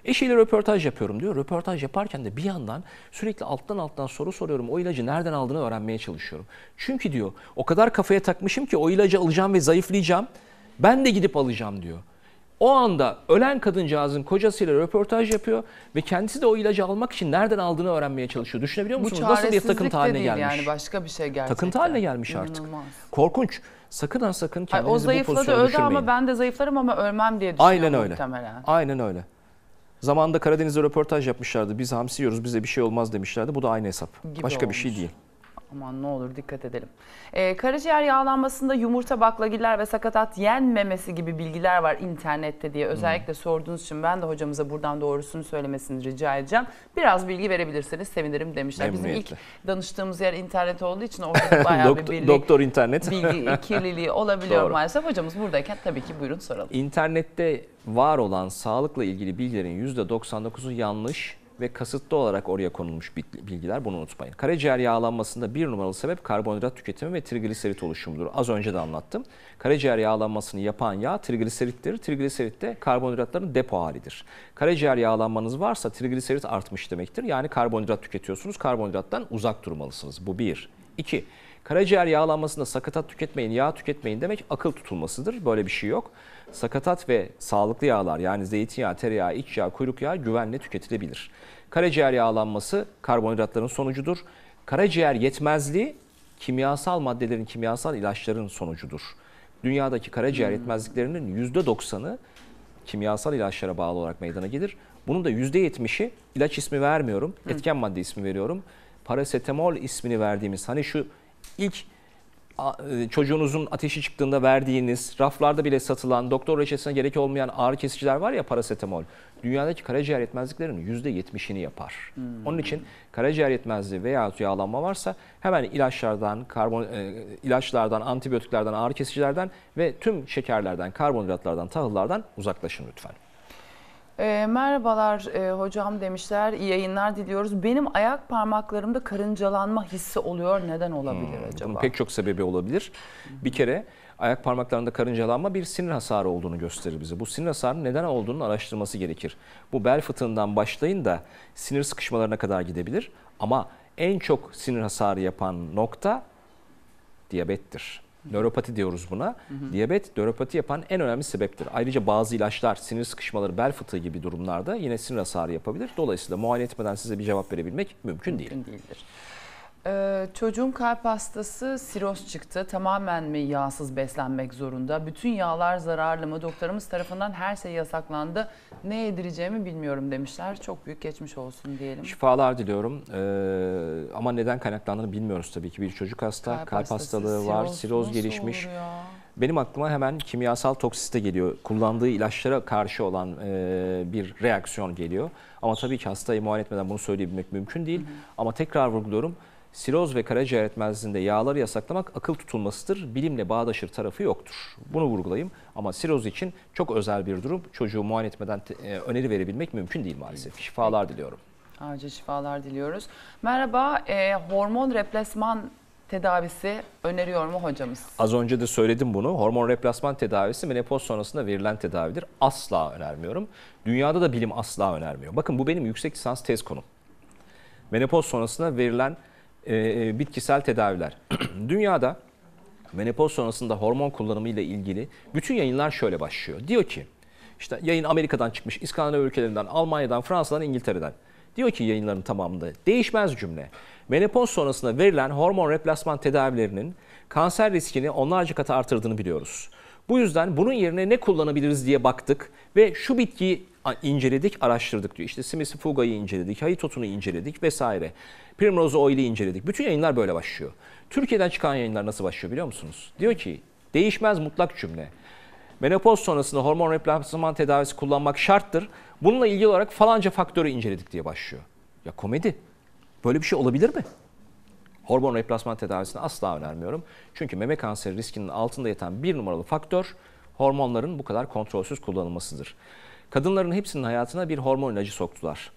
Eşiyle röportaj yapıyorum diyor. Röportaj yaparken de bir yandan sürekli alttan alttan soru soruyorum. O ilacı nereden aldığını öğrenmeye çalışıyorum. Çünkü diyor o kadar kafaya takmışım ki o ilacı alacağım ve zayıflayacağım. Ben de gidip alacağım diyor. O anda ölen kadıncağızın kocasıyla röportaj yapıyor ve kendisi de o ilacı almak için nereden aldığını öğrenmeye çalışıyor. Düşünebiliyor musunuz? Nasıl bir takıntı haline gelmiş? Yani başka bir şey gerçekten. Takıntı haline gelmiş artık. İnanılmaz. Korkunç. Sakın ha sakın kendinizi bu pozisyona düşürmeyin. O zayıfladı, öldü ama ben de zayıflarım ama ölmem diye düşünüyorum. Aynen öyle. Muhtemelen. Aynen öyle. Zamanında Karadeniz'de röportaj yapmışlardı. Biz hamsi yiyoruz, bize bir şey olmaz demişlerdi. Bu da aynı hesap. Gibi başka olmuş. Bir şey değil. Aman ne olur dikkat edelim. Ee, karaciğer yağlanmasında yumurta, baklagiller ve sakatat yenmemesi gibi bilgiler var internette diye özellikle hmm. sorduğunuz için ben de hocamıza buradan doğrusunu söylemesini rica edeceğim. Biraz bilgi verebilirseniz sevinirim demişler. Bizim ilk danıştığımız yer internet olduğu için orada bayağı bir bilgi, doktor internet. bilgi kirliliği olabiliyor. Doğru. Maalesef. Hocamız buradayken tabii ki buyurun soralım. İnternette var olan sağlıkla ilgili bilgilerin yüzde doksan dokuzu yanlış ve kasıtlı olarak oraya konulmuş bilgiler, bunu unutmayın. Karaciğer yağlanmasında bir numaralı sebep karbonhidrat tüketimi ve trigliserit oluşumudur. Az önce de anlattım. Karaciğer yağlanmasını yapan yağ trigliserittir. Trigliserit de karbonhidratların depo halidir. Karaciğer yağlanmanız varsa trigliserit artmış demektir. Yani karbonhidrat tüketiyorsunuz. Karbonhidrattan uzak durmalısınız. Bu bir. İki. Karaciğer yağlanmasında sakatat tüketmeyin, yağ tüketmeyin demek akıl tutulmasıdır. Böyle bir şey yok. Sakatat ve sağlıklı yağlar yani zeytinyağı, tereyağı, iç yağ, kuyruk yağı güvenle tüketilebilir. Karaciğer yağlanması karbonhidratların sonucudur. Karaciğer yetmezliği kimyasal maddelerin, kimyasal ilaçların sonucudur. Dünyadaki karaciğer yetmezliklerinin yüzde doksanı kimyasal ilaçlara bağlı olarak meydana gelir. Bunun da yüzde yetmişi ilaç ismi vermiyorum, etken madde ismi veriyorum. Parasetamol ismini verdiğimiz hani şu ilk çocuğunuzun ateşi çıktığında verdiğiniz, raflarda bile satılan, doktor reçetesine gerek olmayan ağrı kesiciler var ya, parasetamol. Dünyadaki karaciğer yetmezliklerinin yüzde yetmişini yapar. Hmm. Onun için karaciğer yetmezliği veya yağlanma varsa hemen ilaçlardan, karbon, ilaçlardan, antibiyotiklerden, ağrı kesicilerden ve tüm şekerlerden, karbonhidratlardan, tahıllardan uzaklaşın lütfen. E, merhabalar e, hocam demişler, iyi yayınlar diliyoruz. Benim ayak parmaklarımda karıncalanma hissi oluyor. Neden olabilir hmm, acaba? Bunun pek çok sebebi olabilir. Bir kere ayak parmaklarında karıncalanma bir sinir hasarı olduğunu gösterir bize. Bu sinir hasarının neden olduğunu araştırması gerekir. Bu bel fıtığından başlayın da sinir sıkışmalarına kadar gidebilir. Ama en çok sinir hasarı yapan nokta diyabettir. Nöropati diyoruz buna. Hı hı. Diyabet, nöropati yapan en önemli sebeptir. Ayrıca bazı ilaçlar, sinir sıkışmaları, bel fıtığı gibi durumlarda yine sinir hasarı yapabilir. Dolayısıyla muayene etmeden size bir cevap verebilmek mümkün, mümkün değil. değildir. Ee, çocuğun kalp hastası, siroz çıktı. Tamamen mi yağsız beslenmek zorunda? Bütün yağlar zararlı mı? Doktorumuz tarafından her şey yasaklandı. Ne yedireceğimi bilmiyorum demişler. Çok büyük geçmiş olsun diyelim. Şifalar diliyorum. Ee, ama neden kaynaklandığını bilmiyoruz tabii ki. Bir çocuk hasta, kalp, kalp hastalığı var, siroz, siroz gelişmiş. Benim aklıma hemen kimyasal toksite geliyor. Kullandığı ilaçlara karşı olan e, bir reaksiyon geliyor. Ama tabii ki hastayı muayene etmeden bunu söyleyebilmek mümkün değil. Hı hı. Ama tekrar vurguluyorum. Siroz ve karaciğer yetmezliğinde yağları yasaklamak akıl tutulmasıdır. Bilimle bağdaşır tarafı yoktur. Bunu vurgulayayım. Ama siroz için çok özel bir durum. Çocuğu muayene etmeden öneri verebilmek mümkün değil maalesef. Şifalar diliyorum. Ayrıca şifalar diliyoruz. Merhaba, e, hormon replasman tedavisi öneriyor mu hocamız? Az önce de söyledim bunu. Hormon replasman tedavisi menopoz sonrasında verilen tedavidir. Asla önermiyorum. Dünyada da bilim asla önermiyor. Bakın bu benim yüksek lisans tez konum. Menopoz sonrasında verilen E, bitkisel tedaviler. Dünyada menopoz sonrasında hormon kullanımı ile ilgili bütün yayınlar şöyle başlıyor. Diyor ki, işte yayın Amerika'dan çıkmış, İskandinav ülkelerinden, Almanya'dan, Fransa'dan, İngiltere'den. Diyor ki yayınların tamamında değişmez cümle. Menopoz sonrasında verilen hormon replasman tedavilerinin kanser riskini onlarca kat artırdığını biliyoruz. Bu yüzden bunun yerine ne kullanabiliriz diye baktık ve şu bitkiyi inceledik, araştırdık diyor. İşte simsifuga'yı inceledik, hayitotunu inceledik vesaire. Primrose oil'i inceledik. Bütün yayınlar böyle başlıyor. Türkiye'den çıkan yayınlar nasıl başlıyor biliyor musunuz? Diyor ki değişmez mutlak cümle. Menopoz sonrasında hormon replasman tedavisi kullanmak şarttır. Bununla ilgili olarak falanca faktörü inceledik diye başlıyor. Ya komedi. Böyle bir şey olabilir mi? Hormon replasman tedavisini asla önermiyorum. Çünkü meme kanseri riskinin altında yatan bir numaralı faktör hormonların bu kadar kontrolsüz kullanılmasıdır. Kadınların hepsinin hayatına bir hormon ilacı soktular.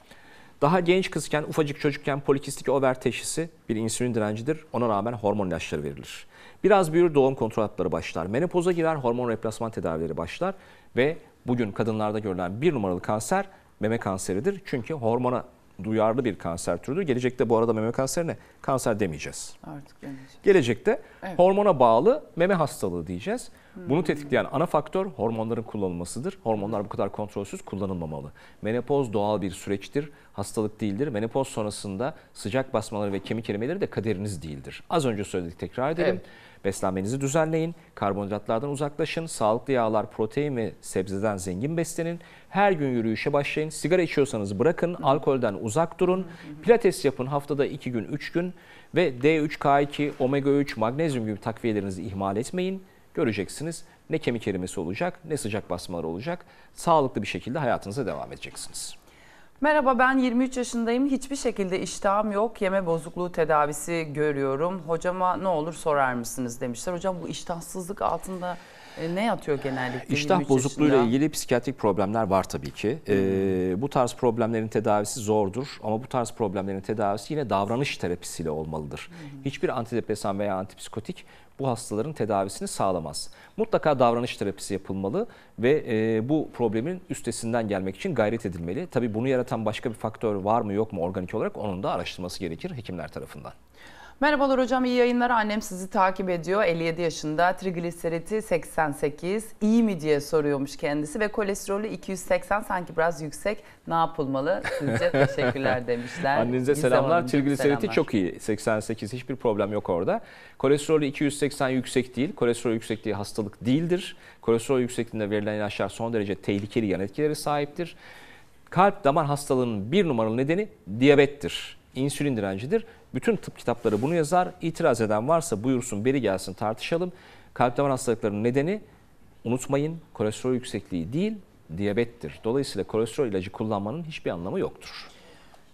Daha genç kızken, ufacık çocukken polikistik over teşhisi bir insülin direncidir. Ona rağmen hormon ilaçları verilir. Biraz büyür doğum kontrol hapları başlar. Menopoza girer hormon replasman tedavileri başlar. Ve bugün kadınlarda görülen bir numaralı kanser meme kanseridir. Çünkü hormona duyarlı bir kanser türüdür. Gelecekte bu arada meme kanserine kanser demeyeceğiz. Artık demeyeceğiz. Gelecekte evet, hormona bağlı meme hastalığı diyeceğiz. Hmm. Bunu tetikleyen ana faktör hormonların kullanılmasıdır. Hormonlar bu kadar kontrolsüz kullanılmamalı. Menopoz doğal bir süreçtir. Hastalık değildir. Menopoz sonrasında sıcak basmaları ve kemik erimeleri de kaderiniz değildir. Az önce söyledik, tekrar edelim. Evet. Beslenmenizi düzenleyin, karbonhidratlardan uzaklaşın, sağlıklı yağlar, protein ve sebzeden zengin beslenin. Her gün yürüyüşe başlayın, sigara içiyorsanız bırakın, hmm. alkolden uzak durun. Hmm. Pilates yapın haftada iki gün, üç gün ve D üç, K iki, omega üç, magnezyum gibi takviyelerinizi ihmal etmeyin. Göreceksiniz ne kemik erimesi olacak, ne sıcak basmaları olacak. Sağlıklı bir şekilde hayatınıza devam edeceksiniz. Merhaba, ben yirmi üç yaşındayım. Hiçbir şekilde iştahım yok. Yeme bozukluğu tedavisi görüyorum. Hocama ne olur sorar mısınız demişler. Hocam bu iştahsızlık altında ne yatıyor genellikle? İştah bozukluğuyla ilgili psikiyatrik problemler var tabii ki. Ee, bu tarz problemlerin tedavisi zordur. Ama bu tarz problemlerin tedavisi yine davranış terapisiyle olmalıdır. Hı-hı. Hiçbir antidepresan veya antipsikotik bu hastaların tedavisini sağlamaz. Mutlaka davranış terapisi yapılmalı ve e, bu problemin üstesinden gelmek için gayret edilmeli. Tabii bunu yaratan başka bir faktör var mı yok mu organik olarak onun da araştırılması gerekir hekimler tarafından. Merhabalar hocam, iyi yayınlar. Annem sizi takip ediyor. elli yedi yaşında, trigliseriti seksen sekiz. İyi mi diye soruyormuş kendisi ve kolesterolü iki yüz seksen, sanki biraz yüksek. Ne yapılmalı sizce? Teşekkürler demişler. Annenize selamlar. Trigliseriti çok iyi. seksen sekiz, hiçbir problem yok orada. Kolesterolü iki yüz seksen yüksek değil. Kolesterol yüksekliği hastalık değildir. Kolesterol yüksekliğinde verilen ilaçlar son derece tehlikeli yan etkilere sahiptir. Kalp damar hastalığının bir numaralı nedeni diyabettir. İnsülin direncidir. Bütün tıp kitapları bunu yazar. İtiraz eden varsa buyursun, beri gelsin, tartışalım. Kalp damar hastalıklarının nedeni unutmayın kolesterol yüksekliği değil, diyabettir. Dolayısıyla kolesterol ilacı kullanmanın hiçbir anlamı yoktur.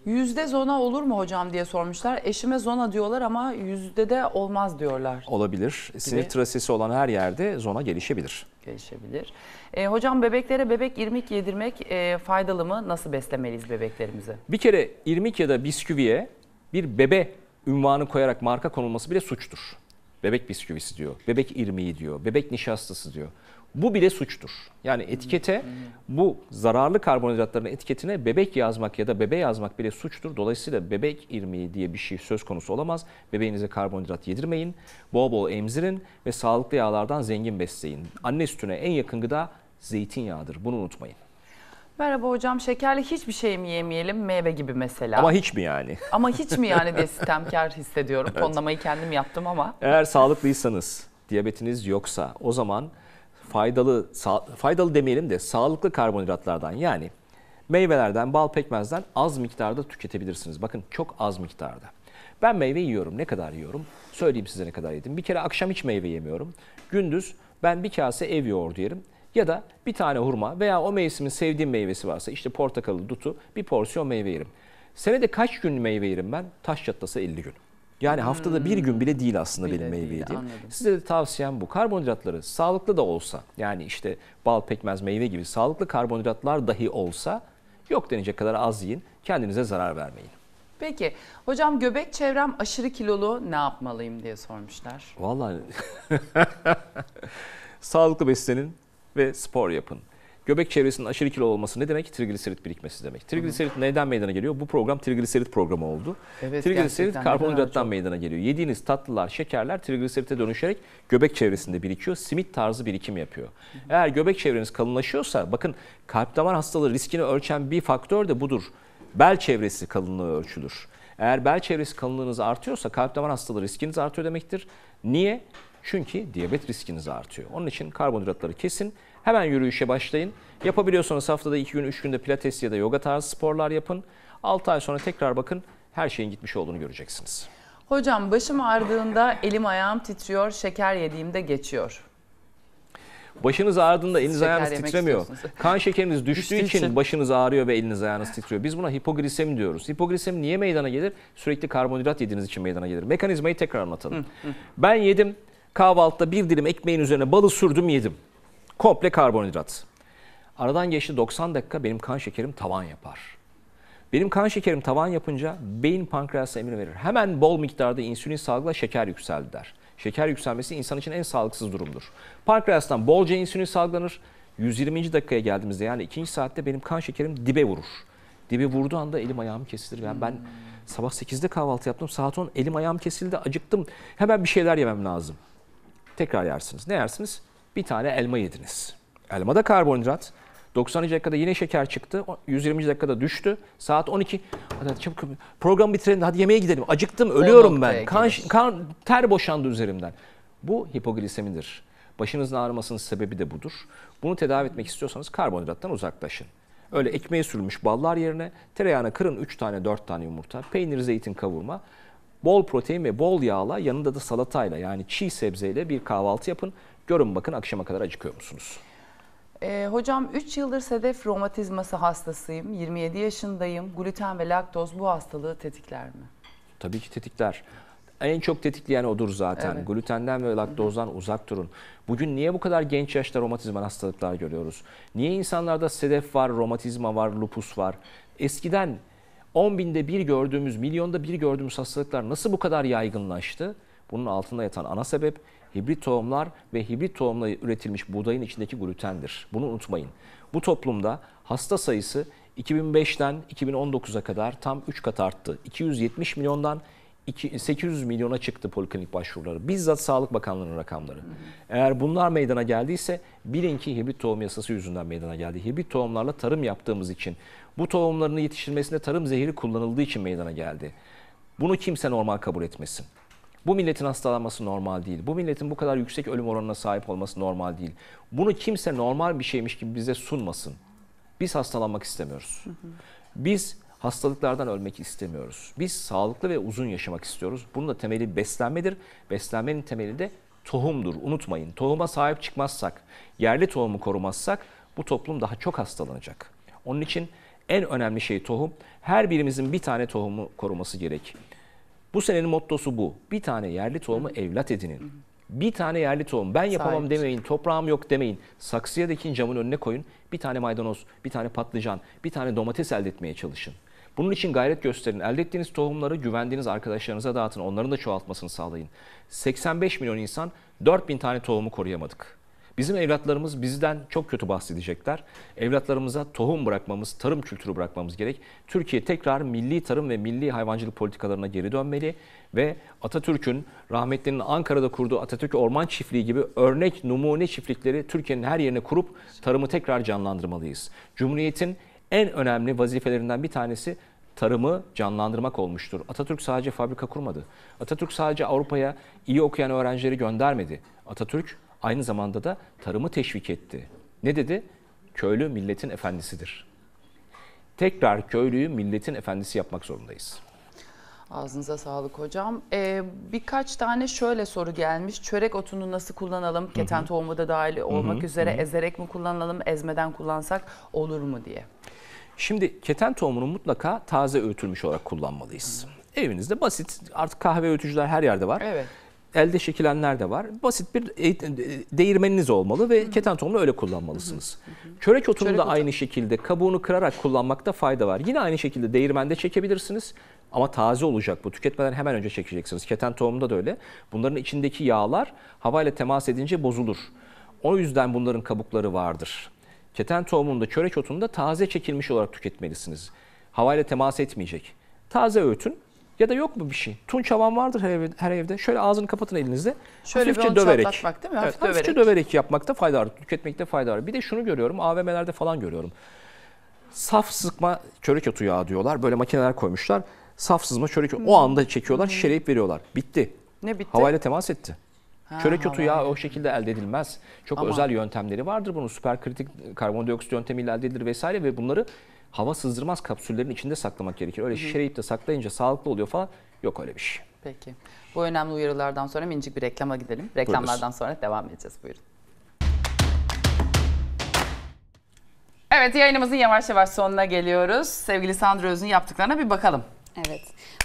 Yüzde zona olur mu hocam diye sormuşlar. Eşime zona diyorlar ama yüzde de olmaz diyorlar. Olabilir. Gibi. Sinir trasesi olan her yerde zona gelişebilir. Gelişebilir. E, hocam bebeklere bebek irmik yedirmek e, faydalı mı? Nasıl beslemeliyiz bebeklerimizi? Bir kere irmik ya da bisküviye bir bebe ünvanı koyarak marka konulması bile suçtur. Bebek bisküvisi diyor, bebek irmiği diyor, bebek nişastası diyor. Bu bile suçtur. Yani etikete, bu zararlı karbonhidratların etiketine bebek yazmak ya da bebe yazmak bile suçtur. Dolayısıyla bebek irmiği diye bir şey söz konusu olamaz. Bebeğinize karbonhidrat yedirmeyin, bol bol emzirin ve sağlıklı yağlardan zengin besleyin. Anne sütüne en yakın gıda zeytinyağıdır. Bunu unutmayın. Merhaba hocam, şekerli hiçbir şey mi yemeyelim, meyve gibi mesela. Ama hiç mi yani? Ama hiç mi yani diye sistemkar hissediyorum. Evet. Tonlamayı kendim yaptım ama. Eğer sağlıklıysanız, diyabetiniz yoksa o zaman faydalı, faydalı demeyelim de sağlıklı karbonhidratlardan, yani meyvelerden, bal, pekmezden az miktarda tüketebilirsiniz. Bakın çok az miktarda. Ben meyve yiyorum. Ne kadar yiyorum? Söyleyeyim size ne kadar yedim. Bir kere akşam hiç meyve yemiyorum. Gündüz ben bir kase ev yoğurdu yerim. Ya da bir tane hurma veya o mevsimin sevdiğim meyvesi varsa, işte portakalı, dutu, bir porsiyon meyve yerim. Senede kaç gün meyve yerim ben? Taş çatlasa elli gün. Yani haftada hmm. bir gün bile değil aslında bile benim meyve yediğim. Size de tavsiyem bu. Karbonhidratları sağlıklı da olsa, yani işte bal, pekmez, meyve gibi sağlıklı karbonhidratlar dahi olsa yok denecek kadar az yiyin. Kendinize zarar vermeyin. Peki hocam, göbek çevrem aşırı kilolu, ne yapmalıyım diye sormuşlar. Vallahi sağlıklı beslenin ve spor yapın. Göbek çevresinin aşırı kilo olması ne demek? Trigliserit birikmesi demek. Trigliserit neden meydana geliyor? Bu program trigliserit programı oldu. Evet, trigliserit karbonhidrattan meydana geliyor. Yediğiniz tatlılar, şekerler trigliserite dönüşerek göbek çevresinde birikiyor. Simit tarzı birikim yapıyor. Hı hı. Eğer göbek çevreniz kalınlaşıyorsa, bakın kalp damar hastalığı riskini ölçen bir faktör de budur. Bel çevresi kalınlığı ölçülür. Eğer bel çevresi kalınlığınız artıyorsa kalp damar hastalığı riskiniz artıyor demektir. Niye? Çünkü diyabet riskiniz artıyor. Onun için karbonhidratları kesin. Hemen yürüyüşe başlayın. Yapabiliyorsanız haftada iki gün, üç günde pilates ya da yoga tarzı sporlar yapın. altı ay sonra tekrar bakın, her şeyin gitmiş olduğunu göreceksiniz. Hocam başım ağrıdığında elim ayağım titriyor, şeker yediğimde geçiyor. Başınız ağrıdığında eliniz şeker ayağınız titremiyor. Kan şekeriniz düştüğü için başınız ağrıyor ve eliniz ayağınız titriyor. Biz buna hipoglisemi diyoruz. Hipoglisemi niye meydana gelir? Sürekli karbonhidrat yediğiniz için meydana gelir. Mekanizmayı tekrar anlatalım. Hı, hı. Ben yedim, kahvaltıda bir dilim ekmeğin üzerine balı sürdüm, yedim. Komple karbonhidrat. Aradan geçti doksan dakika, benim kan şekerim tavan yapar. Benim kan şekerim tavan yapınca beyin pankreasa emir verir. Hemen bol miktarda insülin salgıla, şeker yükseldi der. Şeker yükselmesi insan için en sağlıksız durumdur. Pankreastan bolca insülin salgılanır. yüz yirminci dakikaya geldiğimizde, yani ikinci saatte benim kan şekerim dibe vurur. Dibe vurduğu anda elim ayağım kesilir. Yani ben sabah sekizde kahvaltı yaptım. Saat on elim ayağım kesildi, acıktım. Hemen bir şeyler yemem lazım. Tekrar yersiniz. Ne yersiniz? Bir tane elma yediniz. Elmada karbonhidrat. doksan dakikada yine şeker çıktı. yüz yirminci dakikada düştü. Saat on iki. Hadi çabuk programı bitirelim de hadi yemeğe gidelim. Acıktım, ölüyorum ben. Kan, kan, ter boşandı üzerimden. Bu hipoglisemidir. Başınızın ağrımasının sebebi de budur. Bunu tedavi etmek istiyorsanız karbonhidrattan uzaklaşın. Öyle ekmeğe sürülmüş ballar yerine tereyağına kırın üç tane dört tane yumurta. Peynir, zeytin, kavurma. Bol protein ve bol yağla, yanında da salatayla, yani çiğ sebzeyle bir kahvaltı yapın. Görün bakın akşama kadar acıkıyor musunuz? Ee, hocam üç yıldır sedef romatizması hastasıyım. yirmi yedi yaşındayım. Gluten ve laktoz bu hastalığı tetikler mi? Tabii ki tetikler. En çok tetikleyen odur zaten. Evet. Glutenden ve laktozdan Hı -hı. uzak durun. Bugün niye bu kadar genç yaşta romatizmal hastalıklar görüyoruz? Niye insanlarda sedef var, romatizma var, lupus var? Eskiden on binde bir gördüğümüz, milyonda bir gördüğümüz hastalıklar nasıl bu kadar yaygınlaştı? Bunun altında yatan ana sebep hibrit tohumlar ve hibrit tohumla üretilmiş buğdayın içindeki glutendir. Bunu unutmayın. Bu toplumda hasta sayısı iki bin beşten iki bin on dokuza kadar tam üç kat arttı. iki yüz yetmiş milyondan sekiz yüz milyona çıktı poliklinik başvuruları. Bizzat Sağlık Bakanlığı'nın rakamları. Eğer bunlar meydana geldiyse bilin ki hibrit tohum yasası yüzünden meydana geldi. Hibrit tohumlarla tarım yaptığımız için, bu tohumlarını yetiştirmesinde tarım zehri kullanıldığı için meydana geldi. Bunu kimse normal kabul etmesin. Bu milletin hastalanması normal değil. Bu milletin bu kadar yüksek ölüm oranına sahip olması normal değil. Bunu kimse normal bir şeymiş gibi bize sunmasın. Biz hastalanmak istemiyoruz. Biz hastalıklardan ölmek istemiyoruz. Biz sağlıklı ve uzun yaşamak istiyoruz. Bunun da temeli beslenmedir. Beslenmenin temeli de tohumdur. Unutmayın, tohuma sahip çıkmazsak, yerli tohumu korumazsak bu toplum daha çok hastalanacak. Onun için en önemli şey tohum. Her birimizin bir tane tohumu koruması gerek. Bu senenin mottosu bu. Bir tane yerli tohumu evlat edinin. Bir tane yerli tohum. Ben yapamam Sahip. demeyin, toprağım yok demeyin. Saksıya dikin, camın önüne koyun. Bir tane maydanoz, bir tane patlıcan, bir tane domates elde etmeye çalışın. Bunun için gayret gösterin. Elde ettiğiniz tohumları güvendiğiniz arkadaşlarınıza dağıtın. Onların da çoğaltmasını sağlayın. seksen beş milyon insan, dört bin tane tohumu koruyamadık. Bizim evlatlarımız bizden çok kötü bahsedecekler. Evlatlarımıza tohum bırakmamız, tarım kültürü bırakmamız gerek. Türkiye tekrar milli tarım ve milli hayvancılık politikalarına geri dönmeli ve Atatürk'ün, rahmetlinin Ankara'da kurduğu Atatürk Orman Çiftliği gibi örnek numune çiftlikleri Türkiye'nin her yerine kurup tarımı tekrar canlandırmalıyız. Cumhuriyet'in en önemli vazifelerinden bir tanesi tarımı canlandırmak olmuştur. Atatürk sadece fabrika kurmadı. Atatürk sadece Avrupa'ya iyi okuyan öğrencileri göndermedi. Atatürk aynı zamanda da tarımı teşvik etti. Ne dedi? Köylü milletin efendisidir. Tekrar köylüyü milletin efendisi yapmak zorundayız. Ağzınıza sağlık hocam. Ee, birkaç tane şöyle soru gelmiş. Çörek otunu nasıl kullanalım? Keten tohumu da dahil olmak hı hı. üzere hı hı. ezerek mi kullanalım? Ezmeden kullansak olur mu diye. Şimdi keten tohumunu mutlaka taze öğütülmüş olarak kullanmalıyız. Hı. Evinizde basit, artık kahve öğütücüler her yerde var. Evet. Elde şekilenler de var. Basit bir değirmeniniz olmalı ve hı hı. keten tohumunu öyle kullanmalısınız. Hı hı. Çörek otunu Çörek da otu. aynı şekilde kabuğunu kırarak kullanmakta fayda var. Yine aynı şekilde değirmende çekebilirsiniz. Ama taze olacak bu. Tüketmeden hemen önce çekeceksiniz. Keten tohumunda da öyle. Bunların içindeki yağlar havayla temas edince bozulur. O yüzden bunların kabukları vardır. Keten tohumunda, çörek otunda taze çekilmiş olarak tüketmelisiniz. Havayla temas etmeyecek. Taze öğütün. Ya da yok mu bir şey? Tunç havan vardır her evde. Her evde. Şöyle ağzını kapatın elinizle. Şöyle hafifçe döverek. Çatlatmak, değil mi? Hafif evet, hafifçe döverek. döverek yapmakta fayda var. Tüketmekte fayda var. Bir de şunu görüyorum. A V M'lerde falan görüyorum. Saf sıkma çörek otu yağı diyorlar. Böyle makineler koymuşlar. Saf sızma çörek hmm. o anda çekiyorlar, hmm. şişeleyip veriyorlar. Bitti. Ne bitti? Havayla temas etti. Ha, çörek otu yağı o şekilde elde edilmez. Çok Aman. özel yöntemleri vardır bunun. Süperkritik karbondioksit yöntemiyle elde edilir vesaire ve bunları hava sızdırmaz kapsüllerin içinde saklamak gerekir. Öyle hmm. şişeleyip de saklayınca sağlıklı oluyor falan. Yok öyle bir şey. Peki. Bu önemli uyarılardan sonra minicik bir reklama gidelim. Reklamlardan Buyuruz. sonra devam edeceğiz. Buyurun. Evet, yayınımızın yavaş yavaş sonuna geliyoruz. Sevgili Sandra Öz'ün yaptıklarına bir bakalım. Evet.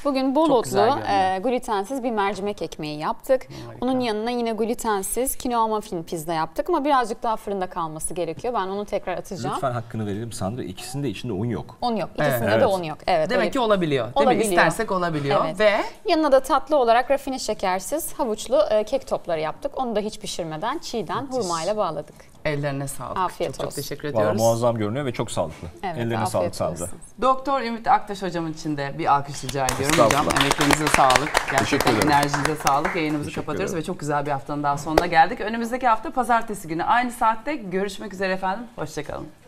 Bugün bol otlu, e, glutensiz bir mercimek ekmeği yaptık. Harika. Onun yanına yine glutensiz kinoa muffin pizza yaptık ama birazcık daha fırında kalması gerekiyor. Ben onu tekrar atacağım. Lütfen hakkını verelim Sandra. İkisinde içinde un yok. Un yok. İkisinde evet. de un yok. Evet. Demek öyle. ki olabiliyor. olabiliyor. Değil mi? İstersek olabiliyor. Evet. Ve yanına da tatlı olarak rafine şekersiz havuçlu e, kek topları yaptık. Onu da hiç pişirmeden çiğden hurmayla bağladık. Ellerine sağlık. Afiyet çok olsun. Çok teşekkür ediyoruz. Vallahi muazzam görünüyor ve çok sağlıklı. Evet, Ellerine sağlık Sandra. Doktor Ümit Aktaş hocamın için de bir alkış rica ediyorum hocam. Emeklerinize sağlık. Gerçekten enerjinize sağlık. Yayınımızı teşekkür kapatıyoruz ederim. ve çok güzel bir haftanın daha sonuna geldik. Önümüzdeki hafta pazartesi günü aynı saatte görüşmek üzere efendim. Hoşçakalın.